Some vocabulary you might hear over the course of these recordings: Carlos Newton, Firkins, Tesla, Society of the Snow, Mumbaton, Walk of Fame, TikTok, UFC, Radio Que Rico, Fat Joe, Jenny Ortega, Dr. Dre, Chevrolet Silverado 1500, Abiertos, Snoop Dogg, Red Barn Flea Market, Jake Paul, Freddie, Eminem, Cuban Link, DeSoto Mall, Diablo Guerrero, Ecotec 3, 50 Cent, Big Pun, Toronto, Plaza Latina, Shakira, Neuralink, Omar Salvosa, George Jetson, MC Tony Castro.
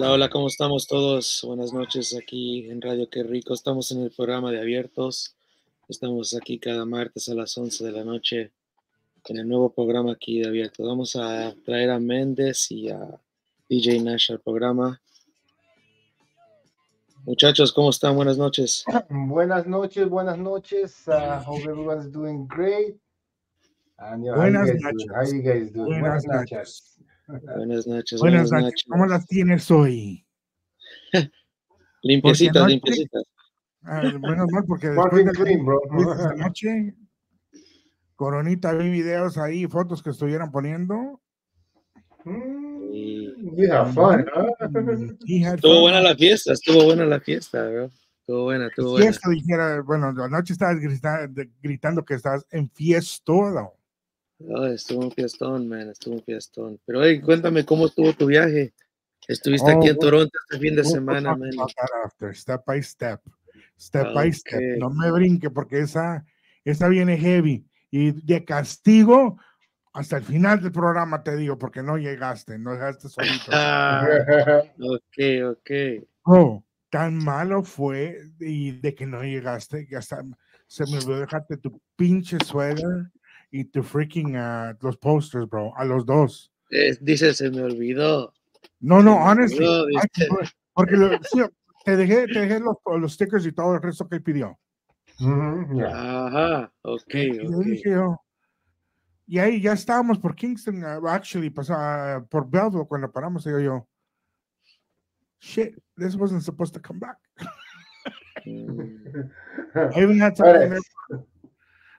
Hola, ¿cómo estamos todos? Buenas noches aquí en Radio Que Rico. Estamos en el programa de Abiertos. Estamos aquí cada martes a las 11 de la noche en el nuevo programa aquí de Abiertos. Vamos a traer a Méndez y a DJ Nash al programa. Muchachos, ¿cómo están? Buenas noches. Buenas noches, buenas noches. Hope everyone's doing great. And buenas noches. How you guys doing? Buenas noches. Buenas noches. ¿Cómo las tienes hoy? Limpiecitas. Bueno, no, porque después de esta noche, Coronita, vi videos ahí, fotos que estuvieran poniendo. Estuvo buena la fiesta, bro. Fiesta, dijera, bueno, anoche estabas gritando que estabas en fiestón. Oh, estuvo un fiestón, man, Pero, hey, cuéntame, ¿cómo estuvo tu viaje? Estuviste aquí en Toronto este fin de semana, man. Step by step. No me brinque, porque esa viene heavy. Y de castigo, hasta el final del programa te digo, porque no llegaste solito. Ok. Oh, tan malo fue y de que no llegaste, ya está, se me olvidó dejarte tu pinche suéter y tu freaking los posters, bro, a los dos. Dice, se me olvidó. No, honestly, porque te dejé los stickers y todo el resto que pidió. Ajá, ok. Dije yo, y ahí ya estábamos por Kingston, actually, pasaba por Belleville cuando paramos, y yo, shit, this wasn't supposed to come back. I even had to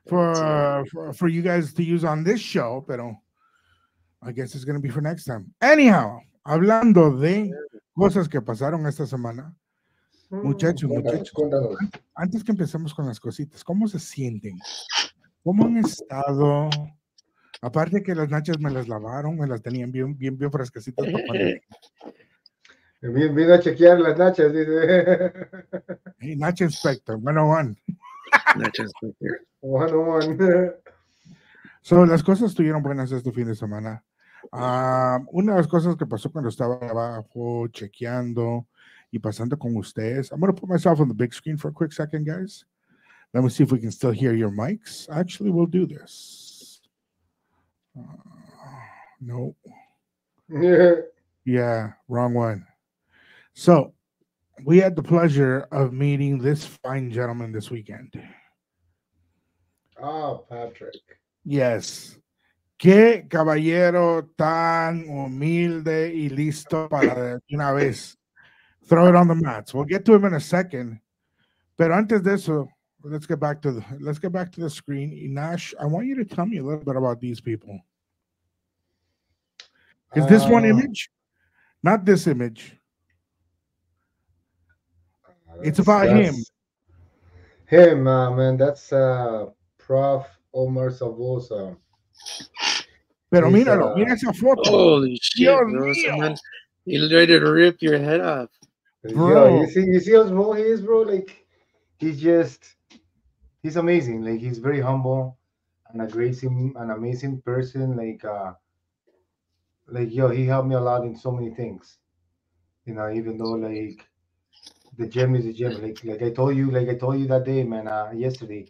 for you guys to use on this show, pero I guess it's going to be for next time. Anyhow, hablando de cosas que pasaron esta semana, muchachos, antes que empecemos con las cositas, ¿cómo se sienten? ¿Cómo han estado? Aparte que las nachas me las lavaron, me las tenían bien fresquecitas. Vino a chequear las nachas, dice. Hey, Nacha Inspector, 101. So, las cosas estuvieron buenas este fin de semana. Una de las cosas que pasó cuando estaba abajo chequeando y pasando con ustedes, I'm going to put myself on the big screen for a quick second, guys. Let me see if we can still hear your mics. Actually, we'll do this. No. Yeah, wrong one. So, we had the pleasure of meeting this fine gentleman this weekend. Oh, Patrick. Yes. Qué caballero tan humilde y listo para una vez. Throw it on the mats. We'll get to him in a second. Pero antes de eso, let's get back to the screen. Nash, I want you to tell me a little bit about these people. Is this one image? Not this image. It's about him, man. That's Prof. Omar Salvosa. Pero míralo, mira esa foto. Holy shit, bro. He's ready to rip your head off, bro. Yo, you see how small he is, bro. Like he's amazing. Like he's very humble and an amazing person. Like he helped me a lot in so many things. You know, even though like. The gym is a gym. Like I told you that day, man. Yesterday,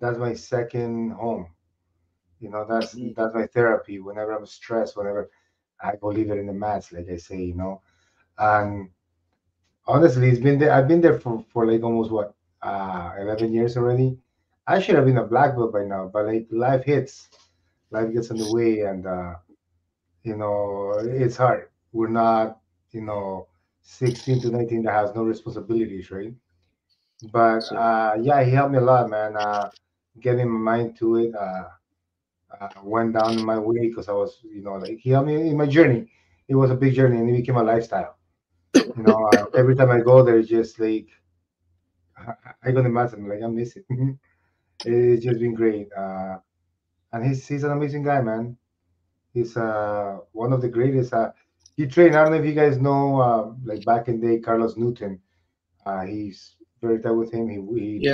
that's my second home. You know, that's my therapy. Whenever I'm stressed, whenever I go leave it in the mats, like I say, you know. And honestly, it's been there. I've been there for like almost 11 years already. I should have been a black belt by now, but like life hits, life gets in the way, and you know, it's hard. We're not, you know. 16 to 19 that has no responsibilities, right? But yeah, he helped me a lot, man. Getting my mind to it, went down in my way because I was, you know, like he helped me in my journey. it was a big journey, and it became a lifestyle. You know, every time I go there, it's just like, I go to Mass, and like, I miss it. It's just been great. And he's an amazing guy, man. He's one of the greatest. He trained, I don't know if you guys know, like back in the day, Carlos Newton. He's very tight with him. He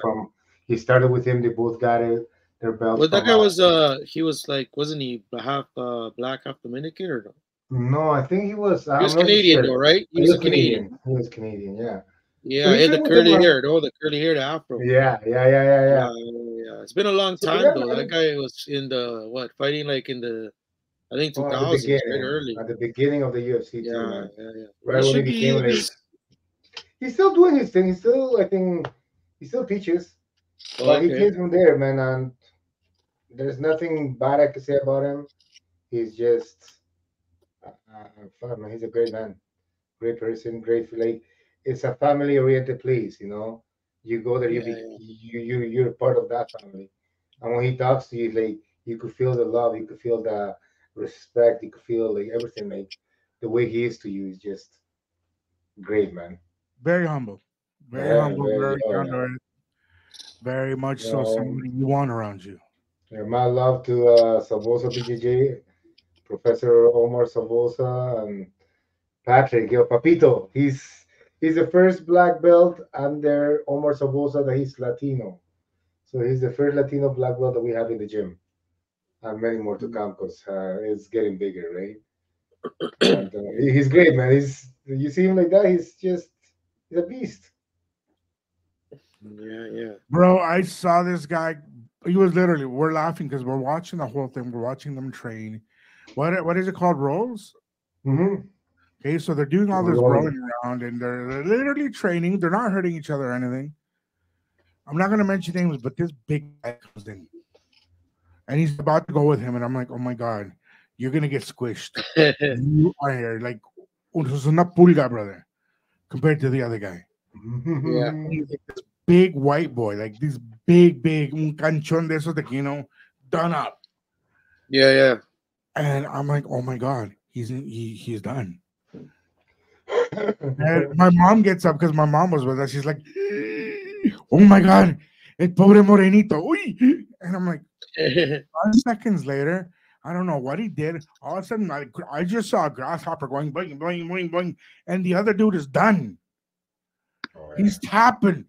From, he started with him. They both got it. Their belts. Well, that guy was, he was like, wasn't he half black, half Dominican or no? No, I think he was. He was Canadian, though, right? He was Canadian. He was Canadian, yeah. Yeah, and the curly hair, though, the curly hair, the afro. Yeah. It's been a long time, though. That guy was in the, fighting like in the, I think 2000, right early. At the beginning of the UFC. Yeah. Right when he became like, he's still doing his thing. He's still, I think, he still teaches. But he came from there, man. And there's nothing bad I can say about him. He's just, fun, man. He's a great man. Great person. Great, like, it's a family-oriented place, you know. You go there, you're a part of that family. And when he talks to you, like, you could feel the love, you could feel the respect, you could feel like everything. Like the way he is to you is just great, man. Very humble, very humble, very much so. Somebody you want around you. Yeah, my love to Salvosa BJJ, Professor Omar Salvosa, and Patrick, yo, Papito. He's the first black belt under Omar Salvosa that he's Latino. So he's the first Latino black belt that we have in the gym. And many more to come because it's getting bigger, right? And, he's great, man. You see him like that, he's a beast. Yeah. Bro, I saw this guy. He was literally, we're laughing because we're watching the whole thing. We're watching them train. What is it called? Rolls? Mm-hmm. Okay, so they're doing all this rolling around, and they're literally training. They're not hurting each other or anything. I'm not going to mention names, but this big guy comes in, and he's about to go with him, and I'm like, oh, my God, you're going to get squished. You are here. Like, it's una pulga, brother, compared to the other guy. Yeah. He's like this big white boy, like this big, un canchón de esos tequino, done up. Yeah. And I'm like, oh, my God, he's done. And my mom gets up because my mom was with us. She's like, oh my God, el pobre morenito. Uy. And I'm like, 5 seconds later, I don't know what he did. All of a sudden, I just saw a grasshopper going boing, boing, boing, boing. And the other dude is done. Oh, yeah. He's tapping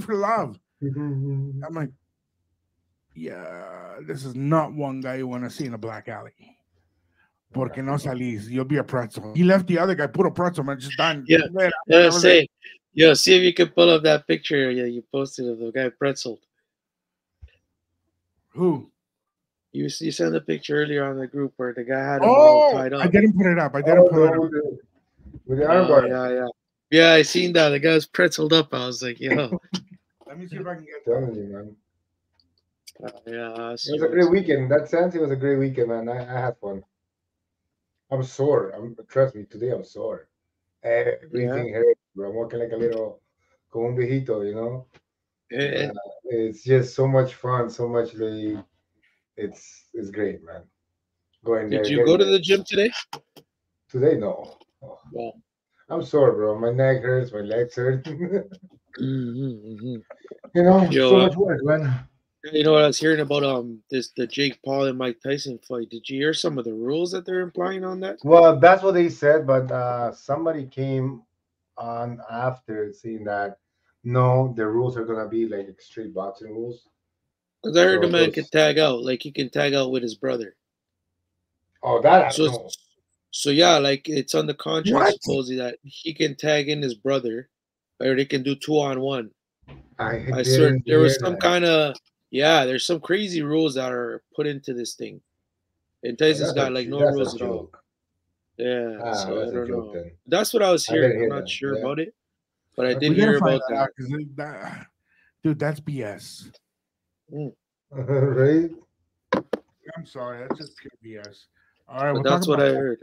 for love. I'm like, yeah, this is not one guy you want to see in a black alley. Porque no salís, you'll be a pretzel. He left the other guy, put a pretzel, man, just done. Yo, see if you can pull up that picture. Yeah, you posted of the guy pretzeled. Who? You sent a picture earlier on the group where the guy had him all tied up. I didn't put it up. I didn't put it up. With the armbar. Yeah, I seen that. The guy was pretzeled up. I was like, yo. Let me see if I can get that, man. It was a great weekend. That sense, it was a great weekend, man. I had fun. I'm sore. Trust me, today I'm sore. Everything hurts. I'm walking like a little como un viejito, you know? It's just so much fun, so much. It's great, man. Going there. Did you go to the gym today? Today, no. Oh. Yeah. I'm sore, bro. My neck hurts. My legs hurt. You know, yo, so much work, man. You know what I was hearing about the Jake Paul and Mike Tyson fight. Did you hear some of the rules that they're implying on that? Well, that's what they said, but somebody came on after saying that no, the rules are gonna be like straight boxing rules. Because I heard the man can tag out, like he can tag out with his brother. Oh, that I don't know. So yeah, like it's on the contract supposedly that he can tag in his brother, or they can do 2-on-1. I swear there was some kind of. Yeah, there's some crazy rules that are put into this thing. And Tyson's got like no rules at all. Yeah, so I don't know. Then. That's what I was hearing. I'm not sure about it, but I did hear about that. Dude, that's BS. Right? I'm sorry, that's just pure BS. All right, that's what I heard.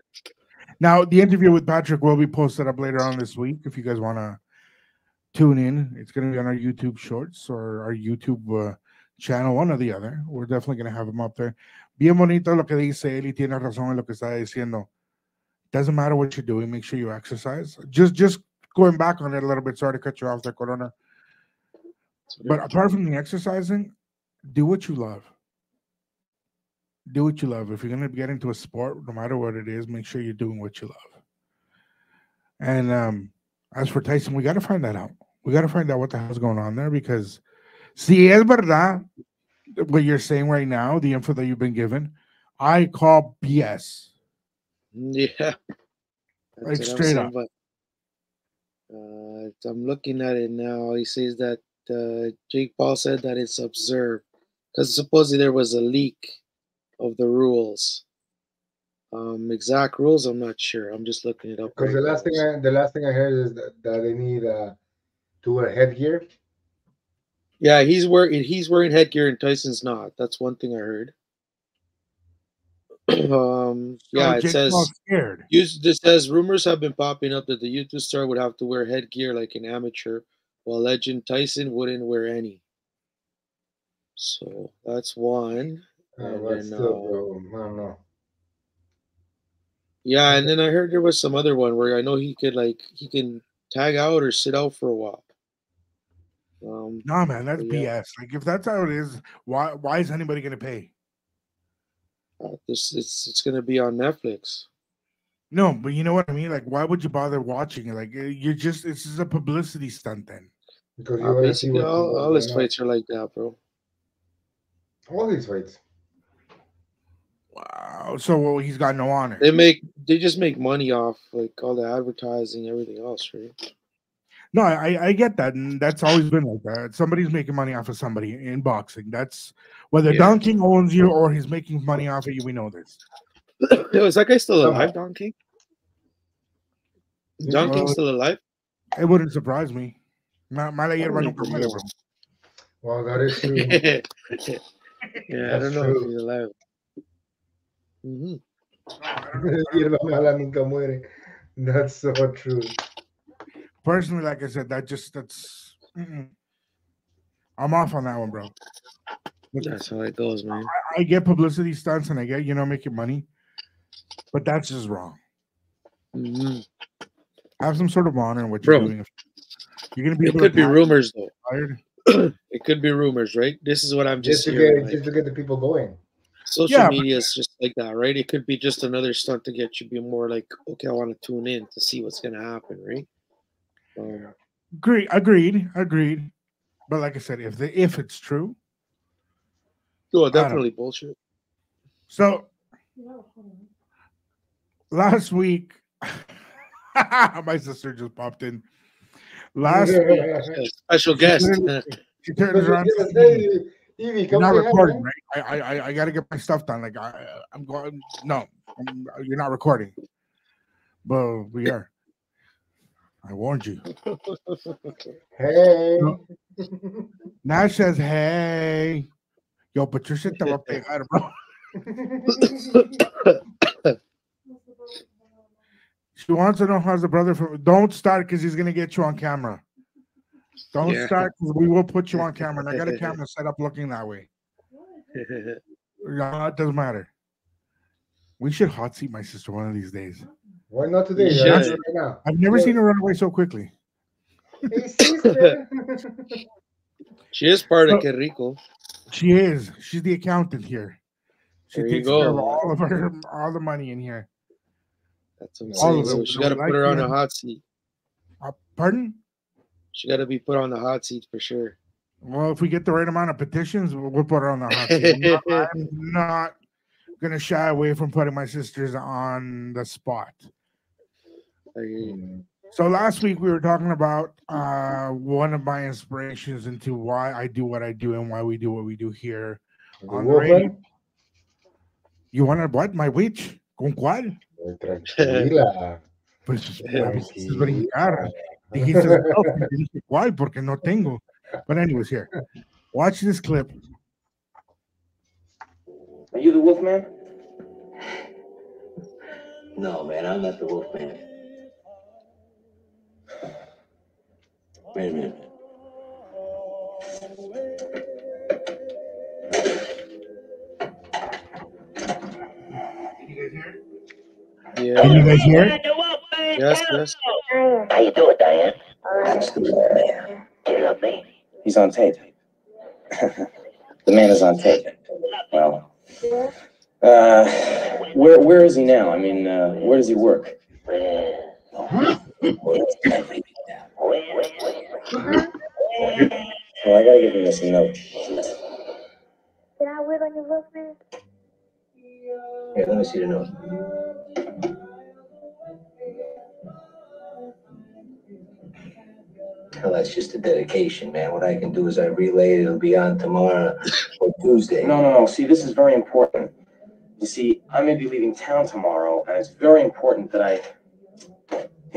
Now, the interview with Patrick will be posted up later on this week if you guys want to tune in. It's going to be on our YouTube Shorts or our YouTube channel, one or the other. We're definitely going to have him up there. Bien bonito lo que dice él y tiene razón en lo que está diciendo. Doesn't matter what you're doing. Make sure you exercise. Just going back on it a little bit. Sorry to cut you off there, Corona. But apart from the exercising, do what you love. Do what you love. If you're going to get into a sport, no matter what it is, make sure you're doing what you love. And as for Tyson, we got to find that out. We got to find out what the hell's going on there, because si es verdad what you're saying right now, the info that you've been given, I call BS. Yeah. Like straight up. But, I'm looking at it now. He says that Jake Paul said that it's observed because supposedly there was a leak of the rules. Exact rules, I'm not sure. I'm just looking it up. Because right, the last thing I heard is that they need to wear headgear. Yeah, he's wearing headgear and Tyson's not. That's one thing I heard. Yeah, it says this says rumors have been popping up that the YouTube star would have to wear headgear like an amateur, while legend Tyson wouldn't wear any. So that's one. I don't know. Yeah, and then I heard there was some other one where I know he can tag out or sit out for a while. No, man, that's BS. Like, if that's how it is, why is anybody gonna pay? It's gonna be on Netflix. No, but you know what I mean. Like, why would you bother watching it? Like, it's just a publicity stunt then. Because basically all his fights are like that, bro. All these fights. Wow. So he's got no honor. They just make money off like all the advertising, and everything else, right? No, I get that, and that's always been like that. Somebody's making money off of somebody in boxing. That's whether Don King owns you or he's making money off of you. We know this. Is that guy still alive, Don King? Don King's still alive? It wouldn't surprise me. Well, that is true. Yeah, I don't know if he's alive. Mm-hmm. That's so true. Personally, like I said, that's I'm off on that one, bro. That's how it goes, man. I get publicity stunts and I get, making money, but that's just wrong. Mm-hmm. Have some sort of honor in what you're doing. You're gonna be. It could be rumors, though. It could be rumors, right? This is what I'm just to get the people going. Social media is just like that, right? It could be just another stunt to get you to be more like, okay, I want to tune in to see what's gonna happen, right? Agreed. But like I said, if it's true, definitely bullshit. So last week, my sister just popped in. Last week, special guest. She turns around. I'm not recording, right? I got to get my stuff done. Like I'm going. No, you're not recording. But we are. I warned you. Hey. Nash says, hey. Yo, but your shit te va a pegar, bro. She wants to know how's the brother from... Don't start because he's going to get you on camera. Don't start because we will put you on camera. And I got a camera set up looking that way. No, it doesn't matter. We should hot seat my sister one of these days. Why not today? Right now. I've never seen her run away so quickly. Hey, sister. She is part of Que Rico. She is. She's the accountant here. She takes care of all the money in here. That's amazing. So she got to put her on a hot seat. Pardon? She got to be put on the hot seat for sure. Well, if we get the right amount of petitions, we'll put her on the hot seat. I'm not going to shy away from putting my sisters on the spot. So last week we were talking about one of my inspirations into why I do what I do and why we do what we do here on the radio. You want to what? My witch? ¿Con cuál? Tranquila. Pues, brincar. Dijiste, ¿cuál? Porque no tengo. But anyways, here. Watch this clip. Are you the Wolfman? No, man, I'm not the Wolfman. Wait a minute. Can you guys hear it? Yeah. Are you guys married? Yes, yes. How you doing, Diane? Do you love me? He's on tape. The man is on tape. Wow. Where is he now? I mean, where does he work? Well, I gotta give him this note. Can I wait on your Wolfman? Here, let me see the note. Hell, that's just a dedication, man. What I can do is I relay it. It'll be on tomorrow or Tuesday. No, no, no. See, this is very important. You see, I may be leaving town tomorrow, and it's very important that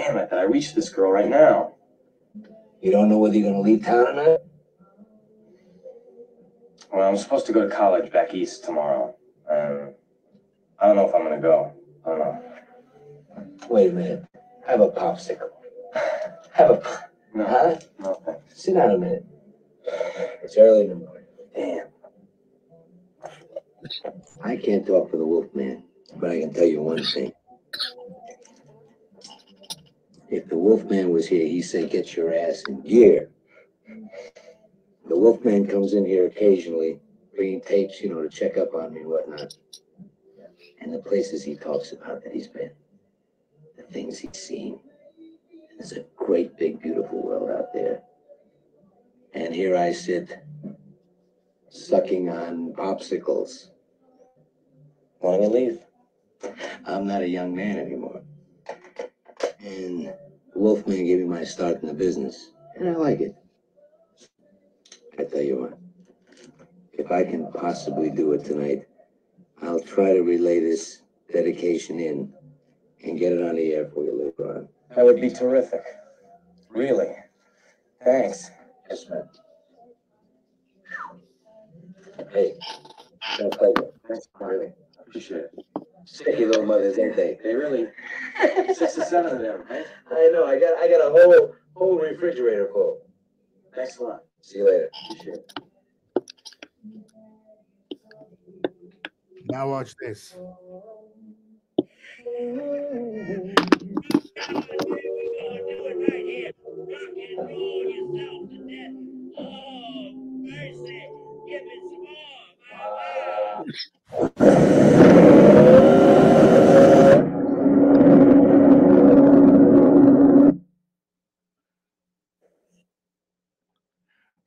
I reach this girl right now. You don't know whether you're going to leave town or not? Well, I'm supposed to go to college back east tomorrow. I don't know if I'm going to go. I don't know. Wait a minute. Have a popsicle. Have a pop. No. Huh? No, thanks. Sit down a minute. It's early in the morning. Damn. I can't talk for the Wolfman, but I can tell you one thing. If the Wolfman was here, he'd say, get your ass in gear. The Wolfman comes in here occasionally, bringing tapes, you know, to check up on me and whatnot. And the places he talks about that he's been, the things he's seen. There's a great, big, beautiful world out there. And here I sit, sucking on popsicles. Want to leave? I'm not a young man anymore. And the Wolfman gave me my start in the business, and I like it. I tell you what, if I can possibly do it tonight, I'll try to relay this dedication in and get it on the air for you later on. That would be terrific. Really. Thanks. Yes, man. Hey, don't play with it. Thanks, really. Appreciate it. Sticky little mothers, ain't they? They really. 6 or 7 of them, right? I know. I got a whole refrigerator full. Thanks a lot. See you later. Appreciate it. Now watch this.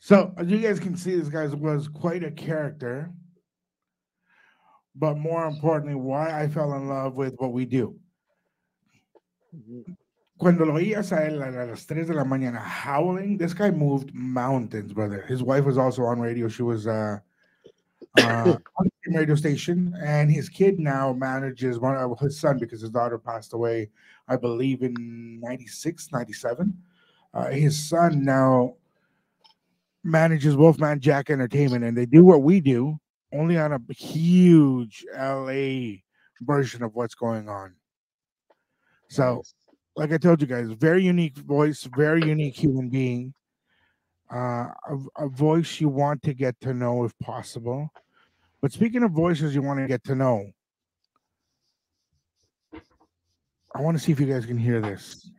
So, as you guys can see, this guy was quite a character, but more importantly, why I fell in love with what we do. Cuando lo oías a él a las 3 de la mañana howling, this guy moved mountains, brother. His wife was also on radio. She was on the radio station, and his kid now manages one of his son because his daughter passed away, I believe, in 96, 97. His son now manages Wolfman Jack Entertainment, and they do what we do, only on a huge LA version of what's going on. So, like I told you guys, very unique voice, very unique human being, a voice you want to get to know if possible. But speaking of voices you want to get to know, I want to see if you guys can hear this.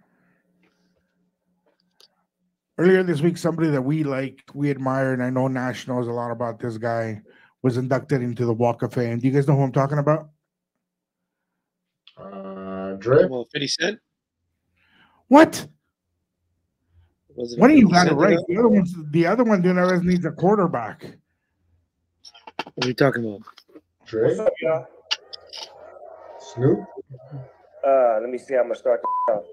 Earlier this week, somebody that we like, we admire, and I know Nash knows a lot about this guy, was inducted into the Walk of Fame. Do you guys know who I'm talking about? Dre? 50 Cent? What? What do you got it right? The other one doing that needs a quarterback. What are you talking about? Dre? What's up, y'all? Snoop? Let me see how I'm going to start this out.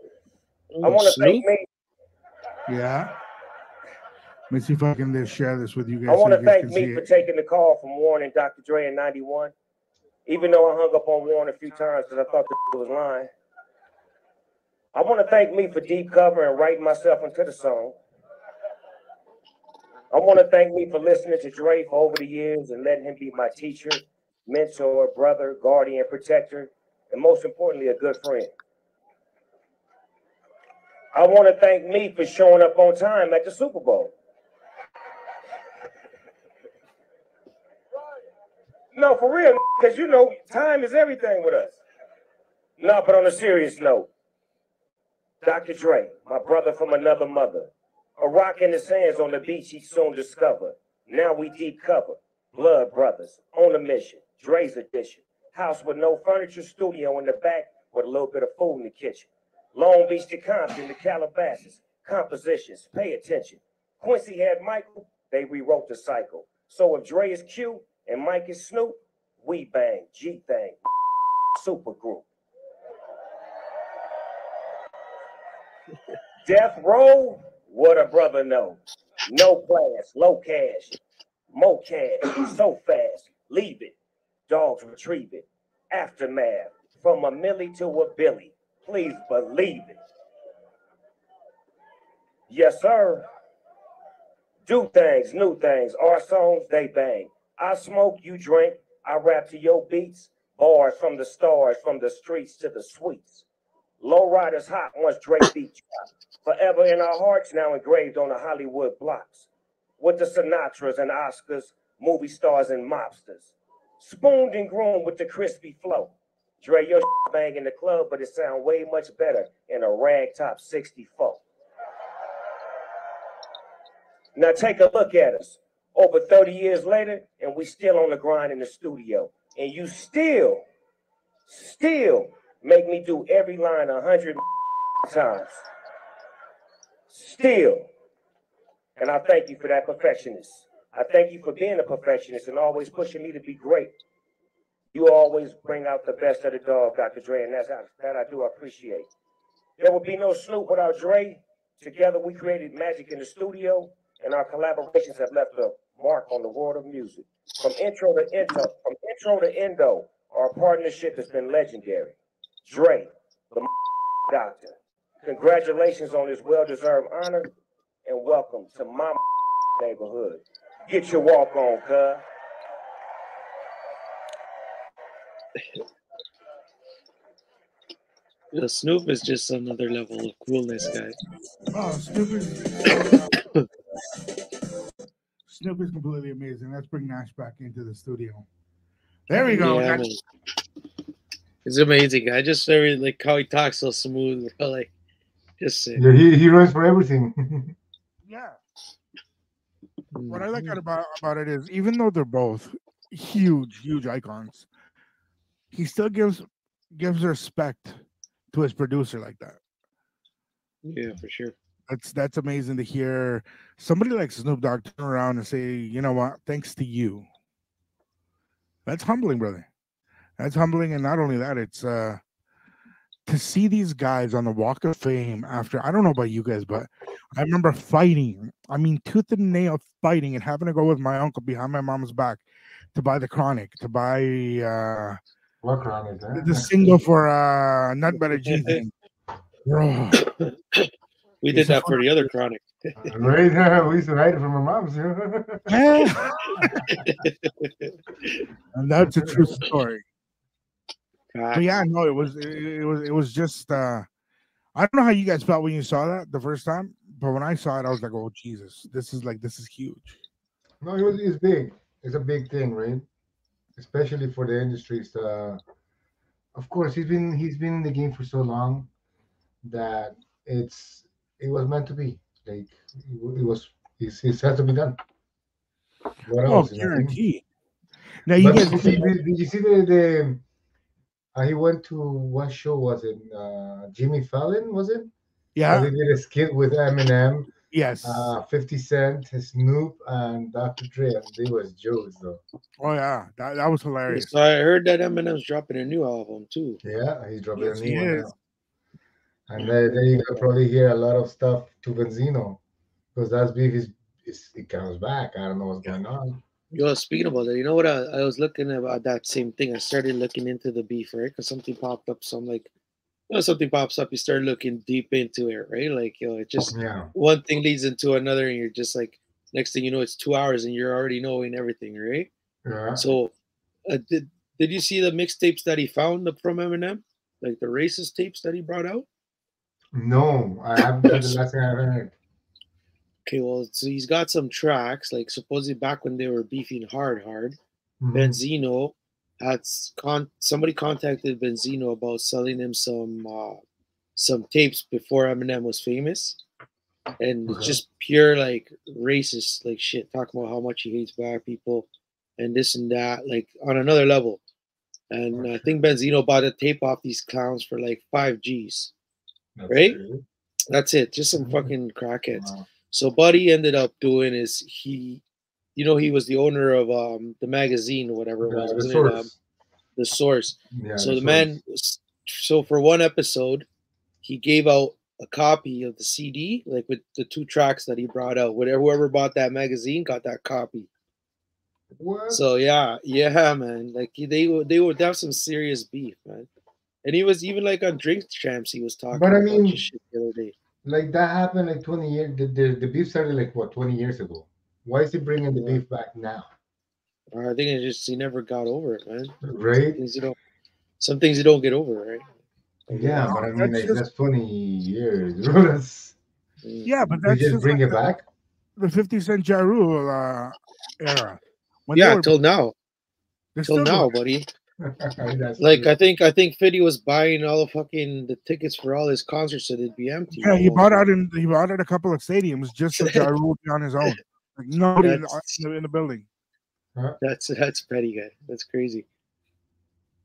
I want to thank me. Yeah. Let me see if I can just share this with you guys. I want to thank me for taking the call from Warren and Dr. Dre in 91. Even though I hung up on Warren a few times because I thought the was lying. I want to thank me for deep cover and writing myself into the song. I want to thank me for listening to Dre for over the years and letting him be my teacher, mentor, brother, guardian, protector, and most importantly, a good friend. I want to thank me for showing up on time at the Super Bowl. No, for real, because you know, time is everything with us. No, but on a serious note, Dr. Dre, my brother from another mother, a rock in his hands on the beach he soon discovered. Now we deep cover, blood brothers, on a mission, Dre's edition. House with no furniture, studio in the back with a little bit of food in the kitchen. Long Beach to Compton to Calabasas, compositions, pay attention. Quincy had Michael, they rewrote the cycle. So if Dre is Q and Mike is Snoop, we bang, G thang, super group. Death Row, what a brother knows. No class, low cash, mo cash, so fast, leave it. Dogs retrieve it. Aftermath, from a Millie to a Billy. Please believe it. Yes, sir. Do things, new things. Our songs, they bang. I smoke, you drink. I rap to your beats. Bars from the stars, from the streets to the suites. Low riders hot once Drake beat you. Forever in our hearts, now engraved on the Hollywood blocks. With the Sinatras and Oscars, movie stars and mobsters. Spooned and groomed with the crispy flow. Dre, your bang in the club, but it sound way much better in a ragtop 64. Now take a look at us. Over 30 years later, and we still on the grind in the studio. And you still make me do every line 100 times. Still. And I thank you for that, perfectionist. I thank you for being a perfectionist and always pushing me to be great. You always bring out the best of the dog, Dr. Dre, and that's how, that I do appreciate. There would be no Snoop without Dre. Together we created magic in the studio, and our collaborations have left a mark on the world of music. From intro to endo, our partnership has been legendary. Dre, the doctor, congratulations on this well-deserved honor, and welcome to my neighborhood. Get your walk on, cuz. The Snoop is just another level of coolness, guys. Oh, Snoop is completely amazing. Let's bring Nash back into the studio. There we go. Yeah, it's amazing. I just very like how he talks so smooth, bro. Like, just sick. Yeah, he runs for everything. Yeah. What I like about it is, even though they're both huge icons, he still gives respect to his producer like that. Yeah, for sure. That's amazing to hear somebody like Snoop Dogg turn around and say, you know what, thanks to you. That's humbling, brother. That's humbling. And not only that, it's to see these guys on the Walk of Fame after, I don't know about you guys, but I remember fighting. I mean, tooth and nail fighting and having to go with my uncle behind my mom's back to buy the Chronic, to buy the single for None But a G thing. Bro. We did that for the other Chronic. Right, we used to hide it from our moms. Yeah. And that's a true story. But yeah, no, it was just I don't know how you guys felt when you saw that the first time, but when I saw it, I was like, oh Jesus, this is huge. No, it's big. It's a big thing, right? Especially for the industry. Of course, he's been in the game for so long that it was meant to be. Like it has to be done. What else? Oh, guarantee. Now did you see the he went to one show, was it Jimmy Fallon, was it? Yeah. They did a skit with Eminem. Yes. 50 Cent, Snoop, and Dr. Dre. They was jokes, though. Oh, yeah. That was hilarious. So I heard that Eminem's dropping a new album, too. Yeah, he's dropping a new one now. And then you can probably hear a lot of stuff to Benzino. Because that's big. It comes back. I don't know what's going on. Yo, speaking about that, you know what? I was looking about that same thing. I started looking into the beef, right? Because something popped up. So I'm like, you know, something pops up, you start looking deep into it, right? Like, you know, it just one thing leads into another, and you're just like, next thing you know, it's 2 hours, and you're already knowing everything, right? Yeah. So, did you see the mixtapes that he found from Eminem, like the racist tapes that he brought out? No, I haven't. That's the last thing I heard. Okay, well, so he's got some tracks, like supposedly back when they were beefing hard, Benzino somebody contacted Benzino about selling him some tapes before Eminem was famous, and it's just pure like racist like shit, talking about how much he hates black people and this and that, like on another level. And I think Benzino bought a tape off these clowns for like $5,000, right? True. That's it, just some fucking crackheads. Wow. So Buddy ended up doing is he, you know, he was the owner of the magazine or whatever it was, yeah, wasn't it? The Source. Yeah, so the Source. Man, so for one episode, he gave out a copy of the CD, like with the 2 tracks that he brought out. Whatever, whoever bought that magazine got that copy. What? So yeah, man. Like they would have some serious beef, man. And he was even like on Drink Champs, he was talking. But I mean, about shit the other day. Like that happened like 20 years. The beef started like what 20 years ago. Why is he bringing the beef back now? I think it's just he never got over it, man. Right? Some things you don't get over, right? Yeah, but I mean, that's, like, just, that's 20 years. That's, yeah, but that's just bring like it back. The 50 Cent Ja Rule era. When till now. Till now, buddy. Like I think Freddie was buying all the fucking tickets for all his concerts, so they'd be empty. Yeah, he bought out a couple of stadiums just so Ja Rule be on his own. Like nobody in the building. Huh? That's Freddie, guy. That's crazy.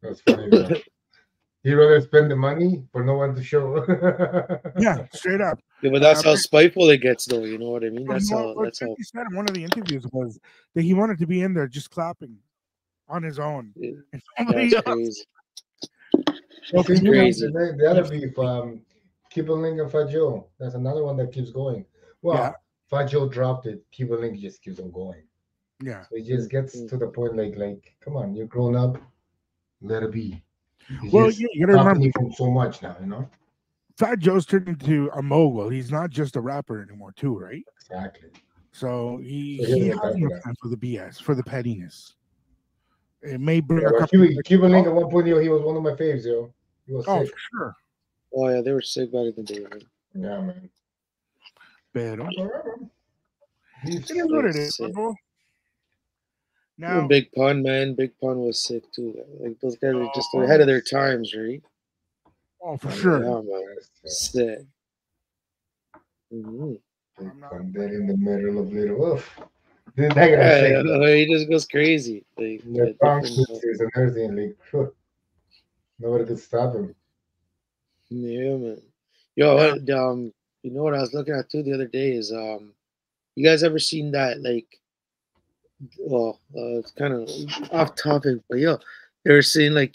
That's funny, bro. He'd rather spend the money for no one to show. Yeah, straight up. Yeah, but that's how spiteful it gets, though. You know what I mean? That's how. That's how. He said in one of the interviews was that he wanted to be in there just clapping on his own. Yeah, that's crazy. That's crazy. That'll be Cuban Link and Fat Joe. That's another one that keeps going. Well, yeah. Fat Joe dropped it. Cuban Link just keeps on going. Yeah, so it just gets to the point like, come on, you're grown up. Let it be. Well, you gotta remember so much now, you know. Fat Joe's turned into a mogul. He's not just a rapper anymore, too, right? Exactly. So he has no time for the BS, for the pettiness. It may bring a couple. Cuban Link at one point, he was one of my faves, yo. He was sick. Sure. Oh yeah, they were sick back in the day. Right? Yeah, man. Bad. It is what it is, bro. Now, even Big Pun, man. Big Pun was sick too. Like those guys are just ahead of their times, right? Oh, for sure. Yeah, man. Sick. I'm dead in the middle of Little Wolf. That guy he just goes crazy. Like, the punks and everything. Like, sure. Nobody could stop him. Yeah, man. Yo, you know what I was looking at too the other day is you guys ever seen that like? Well, it's kind of off topic, but yeah, they were saying like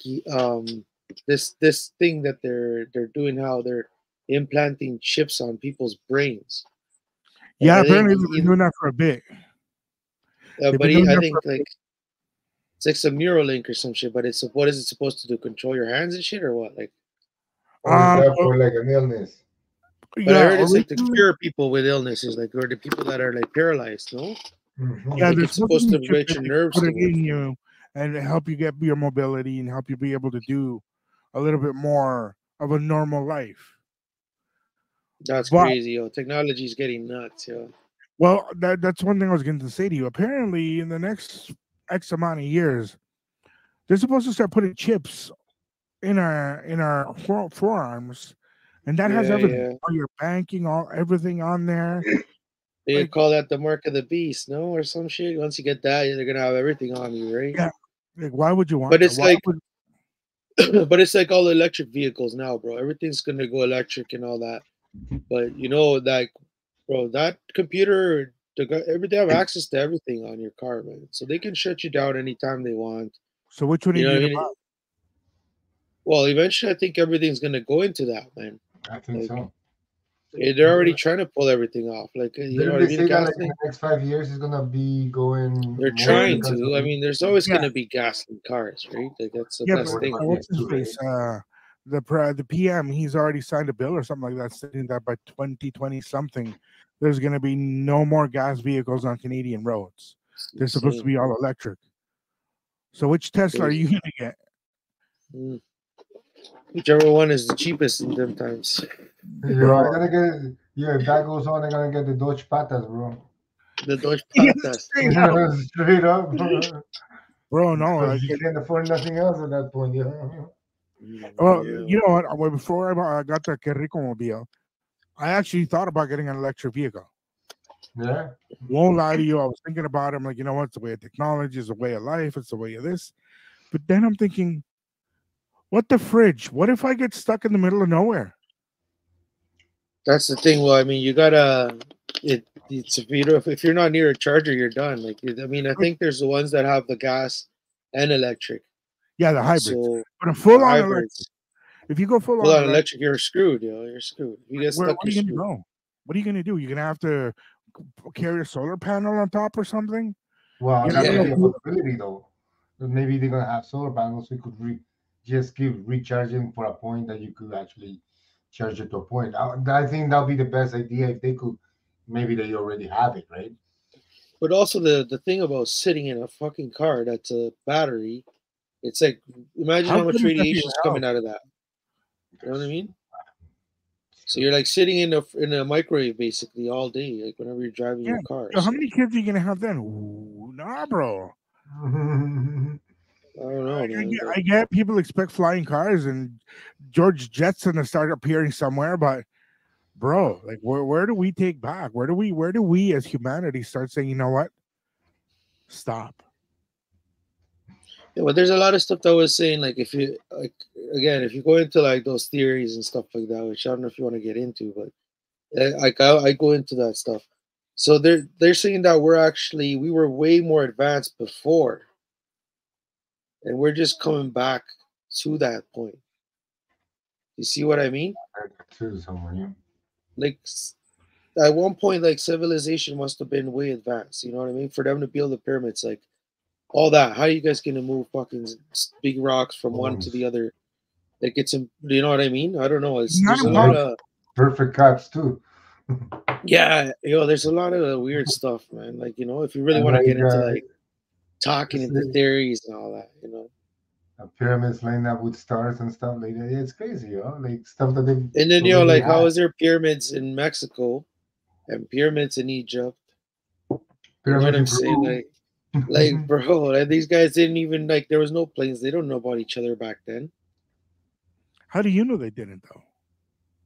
this thing that they're doing, how they're implanting chips on people's brains. Yeah, apparently they've been doing that for a bit. But I think like it's like some Neuralink or some shit. But it's what is it supposed to do? Control your hands and shit, or what? Like, for like an illness. But yeah, I heard it's like to cure people with illnesses, like or the people that are like paralyzed, no. Yeah, they're supposed to enrich your nerves, put it in you and help you get your mobility and help you be able to do a little bit more of a normal life. That's crazy, yo. Technology is getting nuts, yo. Well, that's one thing I was going to say to you. Apparently, in the next X amount of years, they're supposed to start putting chips in our forearms, and that has everything. Yeah. All your banking, all everything on there. They call that the mark of the beast, no, or some shit. Once you get that, they're gonna have everything on you, right? Yeah. Like, why would you want? But it's like, but it's like all electric vehicles now, bro. Everything's gonna go electric and all that. But you know, like, bro, that computer, they have access to everything on your car, man. So they can shut you down anytime they want. So which one are you about? Well, eventually, I think everything's gonna go into that, man. I think like, so. They're already trying to pull everything off. Like, you know, they say that like in the next 5 years is gonna be going. They're trying to. I mean, there's always gonna be gasoline cars, right? Like that's the best thing. What's his face? The PM, he's already signed a bill or something like that, saying that by 2020 something, there's gonna be no more gas vehicles on Canadian roads. They're supposed to be all electric. So which Tesla are you gonna get? Whichever one is the cheapest in them times. If that goes on, they're gonna get the Dodge Patas, bro. The Dodge Patas. Straight up. Bro, no. I can't afford nothing else at that point, you know? Well, you know what? Before I got the Que Rico mobile, I actually thought about getting an electric vehicle. Yeah. Won't lie to you. I was thinking about it. I'm like, you know what? It's the way of technology. It's the way of life. It's the way of this. But then I'm thinking, what the fridge? What if I get stuck in the middle of nowhere? That's the thing. Well, I mean, you gotta. It's you know, if you're not near a charger, you're done. Like, I mean, I think there's the ones that have the gas and electric. Yeah, the hybrids. So, but a full-on electric. If you go full-on electric, you're screwed. You know, you're screwed. You get stuck. What are you gonna go? What are you gonna do? You're gonna have to carry a solar panel on top or something. Well, that's a possibility, though. Maybe they're gonna have solar panels. We could just give recharging for a point that you could actually charge it to a point. I think that'll be the best idea if they could. Maybe they already have it, right? But also the thing about sitting in a fucking car that's a battery, it's like imagine how much radiation is coming out of that. You know what I mean? So you're like sitting in a microwave basically all day, like whenever you're driving your car. So how many kids are you gonna have then? Ooh, nah, bro. I don't know. I get people expect flying cars and George Jetson to start appearing somewhere, but bro, like where do we take back? Where do we as humanity start saying, you know what? Stop. Yeah, well, there's a lot of stuff that I was saying, like if you if you go into like those theories and stuff like that, which I don't know if you want to get into, but like I go into that stuff. So they're saying that we were way more advanced before, and we're just coming back to that point. You see what I mean? Like at one point, like civilization must have been way advanced. You know what I mean? For them to build the pyramids, like. All that. How are you guys going to move fucking big rocks from one to the other? Like it's, you know what I mean? I don't know. There's a lot of perfect cuts too. Yeah. You know, there's a lot of weird stuff, man. Like, you know, if you really want to get into like talking into theories and all that, you know. Pyramids lined up with stars and stuff like that. It's crazy, you know? Like stuff that they. And then, you know, like how is there pyramids in Mexico and pyramids in Egypt? Pyramids in Peru. Like, bro, like, these guys didn't even, like, there was no planes. They don't know about each other back then. How do you know they didn't, though?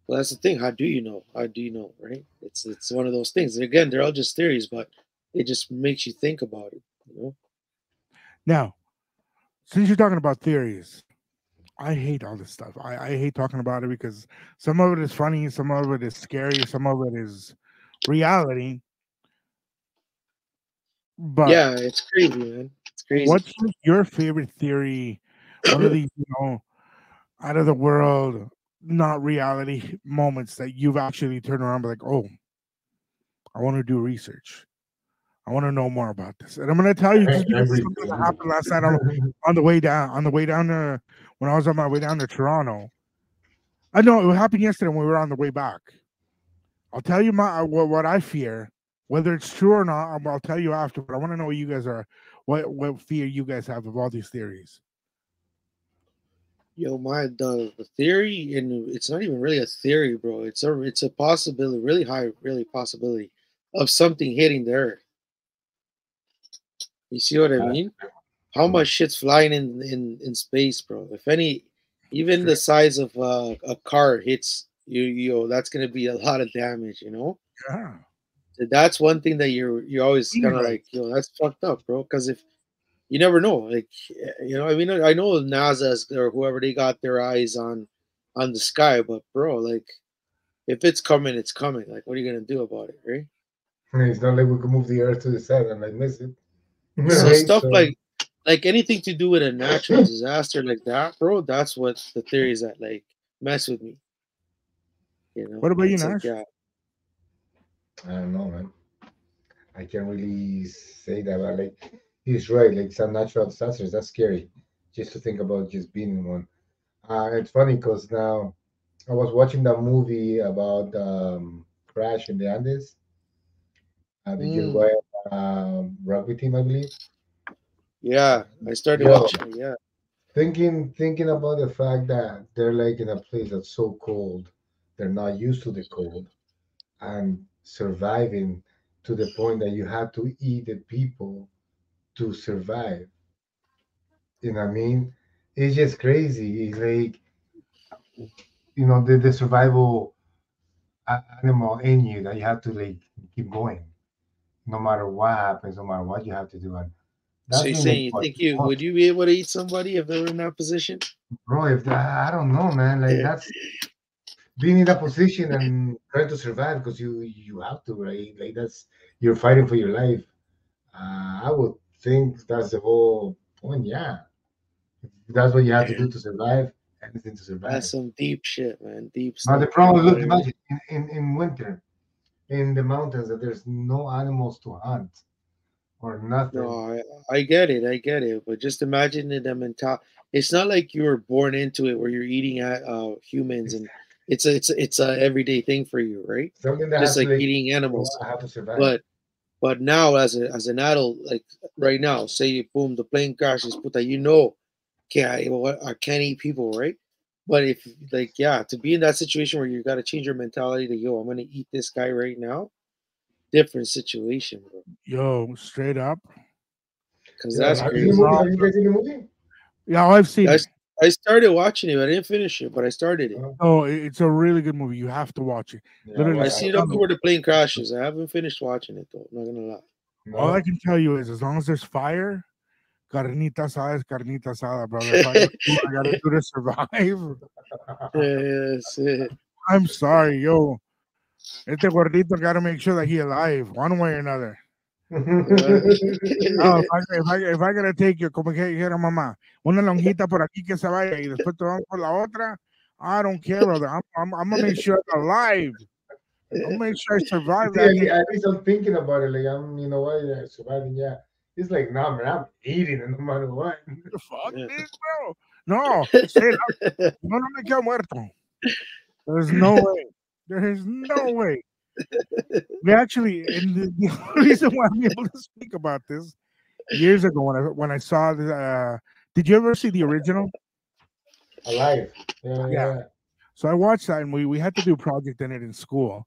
Well, that's the thing. How do you know? How do you know, right? It's one of those things. And again, they're all just theories, but it just makes you think about it, you know? Now, since you're talking about theories, I hate all this stuff. I hate talking about it because some of it is funny, some of it is scary, some of it is reality. But yeah, it's crazy, man. It's crazy. What's your favorite theory? One of these, you know, out of the world, not reality moments that you've actually turned around and be like, oh, I want to do research. I want to know more about this. And I'm going to tell you something that happened last night on the way down to, when I was on my way down to Toronto. I know it happened yesterday when we were on the way back. I'll tell you what I fear. Whether it's true or not, I'll tell you after, but I want to know what you guys are, what fear you guys have of all these theories. Yo, the theory, and it's not even really a theory, bro. It's a possibility, really possibility of something hitting the earth. You see what I mean? How much shit's flying in space, bro? If any, even the size of a car hits you, yo, that's gonna be a lot of damage, you know? Yeah. That's one thing that you're always kind of like, you know, that's fucked up, bro. Because if you never know, like, you know, I mean, I know NASA's or whoever they got their eyes on the sky, but bro, like, if it's coming, it's coming. Like, what are you gonna do about it, right? It's not like we can move the Earth to the side and like miss it. So like anything to do with a natural disaster like that, bro. That's what the theories that like mess with me. You know. What about you, Nash? Like, I don't know, man. I can't really say that, but like he's right. Like some natural disasters, that's scary. Just to think about just being in one. It's funny because now I was watching that movie about crash in the Andes. The Uruguayan rugby team, I believe. Yeah, I started watching. Yeah, thinking about the fact that they're like in a place that's so cold, they're not used to the cold, and surviving to the point that you had to eat the people to survive. You know what I mean? It's just crazy. It's like, you know, the survival animal in you that you have to like keep going, no matter what happens, no matter what you have to do. So you're saying you think you would you be able to eat somebody if they were in that position, bro? If I don't know, man. Like that's being in that position and trying to survive because you have to, right? Like that's you're fighting for your life. I would think that's the whole point. Yeah, that's what you have to do to survive. Anything to survive. That's some deep shit, man. Deep stuff. Now the problem, look, imagine in winter, in the mountains, that there's no animals to hunt. Or nothing. No, I get it. I get it. But just imagine the mentality. It's not like you were born into it, where you're eating at humans, and it's a everyday thing for you, right? Something that just like eating animals. I have to survive. But now as an adult, like right now, say boom, the plane crashes, puta, you know, I can't eat people, right? But if like to be in that situation where you got to change your mentality to yo, I'm gonna eat this guy right now. Different situation, bro. Yo, straight up. Because that's crazy. Have you guys seen the movie? Yeah, I've seen it. I started watching it. I didn't finish it, but I started it. Oh, it's a really good movie. You have to watch it. Yeah, literally, I seen it up where the plane crashes. I haven't finished watching it, though. Not going to lie. No. All I can tell you is as long as there's fire, carnita asada is carnita asada, brother. I got to do to survive. Yes. I'm sorry, yo. Este gordito got to make sure that he's alive one way or another. No, if I got to take you, como que dijera mamá, una lonjita por aquí que se vaya y después te vamos por la otra, I don't care, brother. I'm going to make sure I'm alive. I'm going to make sure I survive. See, at least I'm thinking about it. Like, I'm, you know what, surviving, yeah. It's like, nah, man, I'm eating no matter what. Fuck this, bro. No, no me quedo muerto. There's no way. There is no way. We actually, and the reason why I'm able to speak about this years ago when I saw the, did you ever see the original? Alive. Yeah. So I watched that, and we had to do a project in it in school,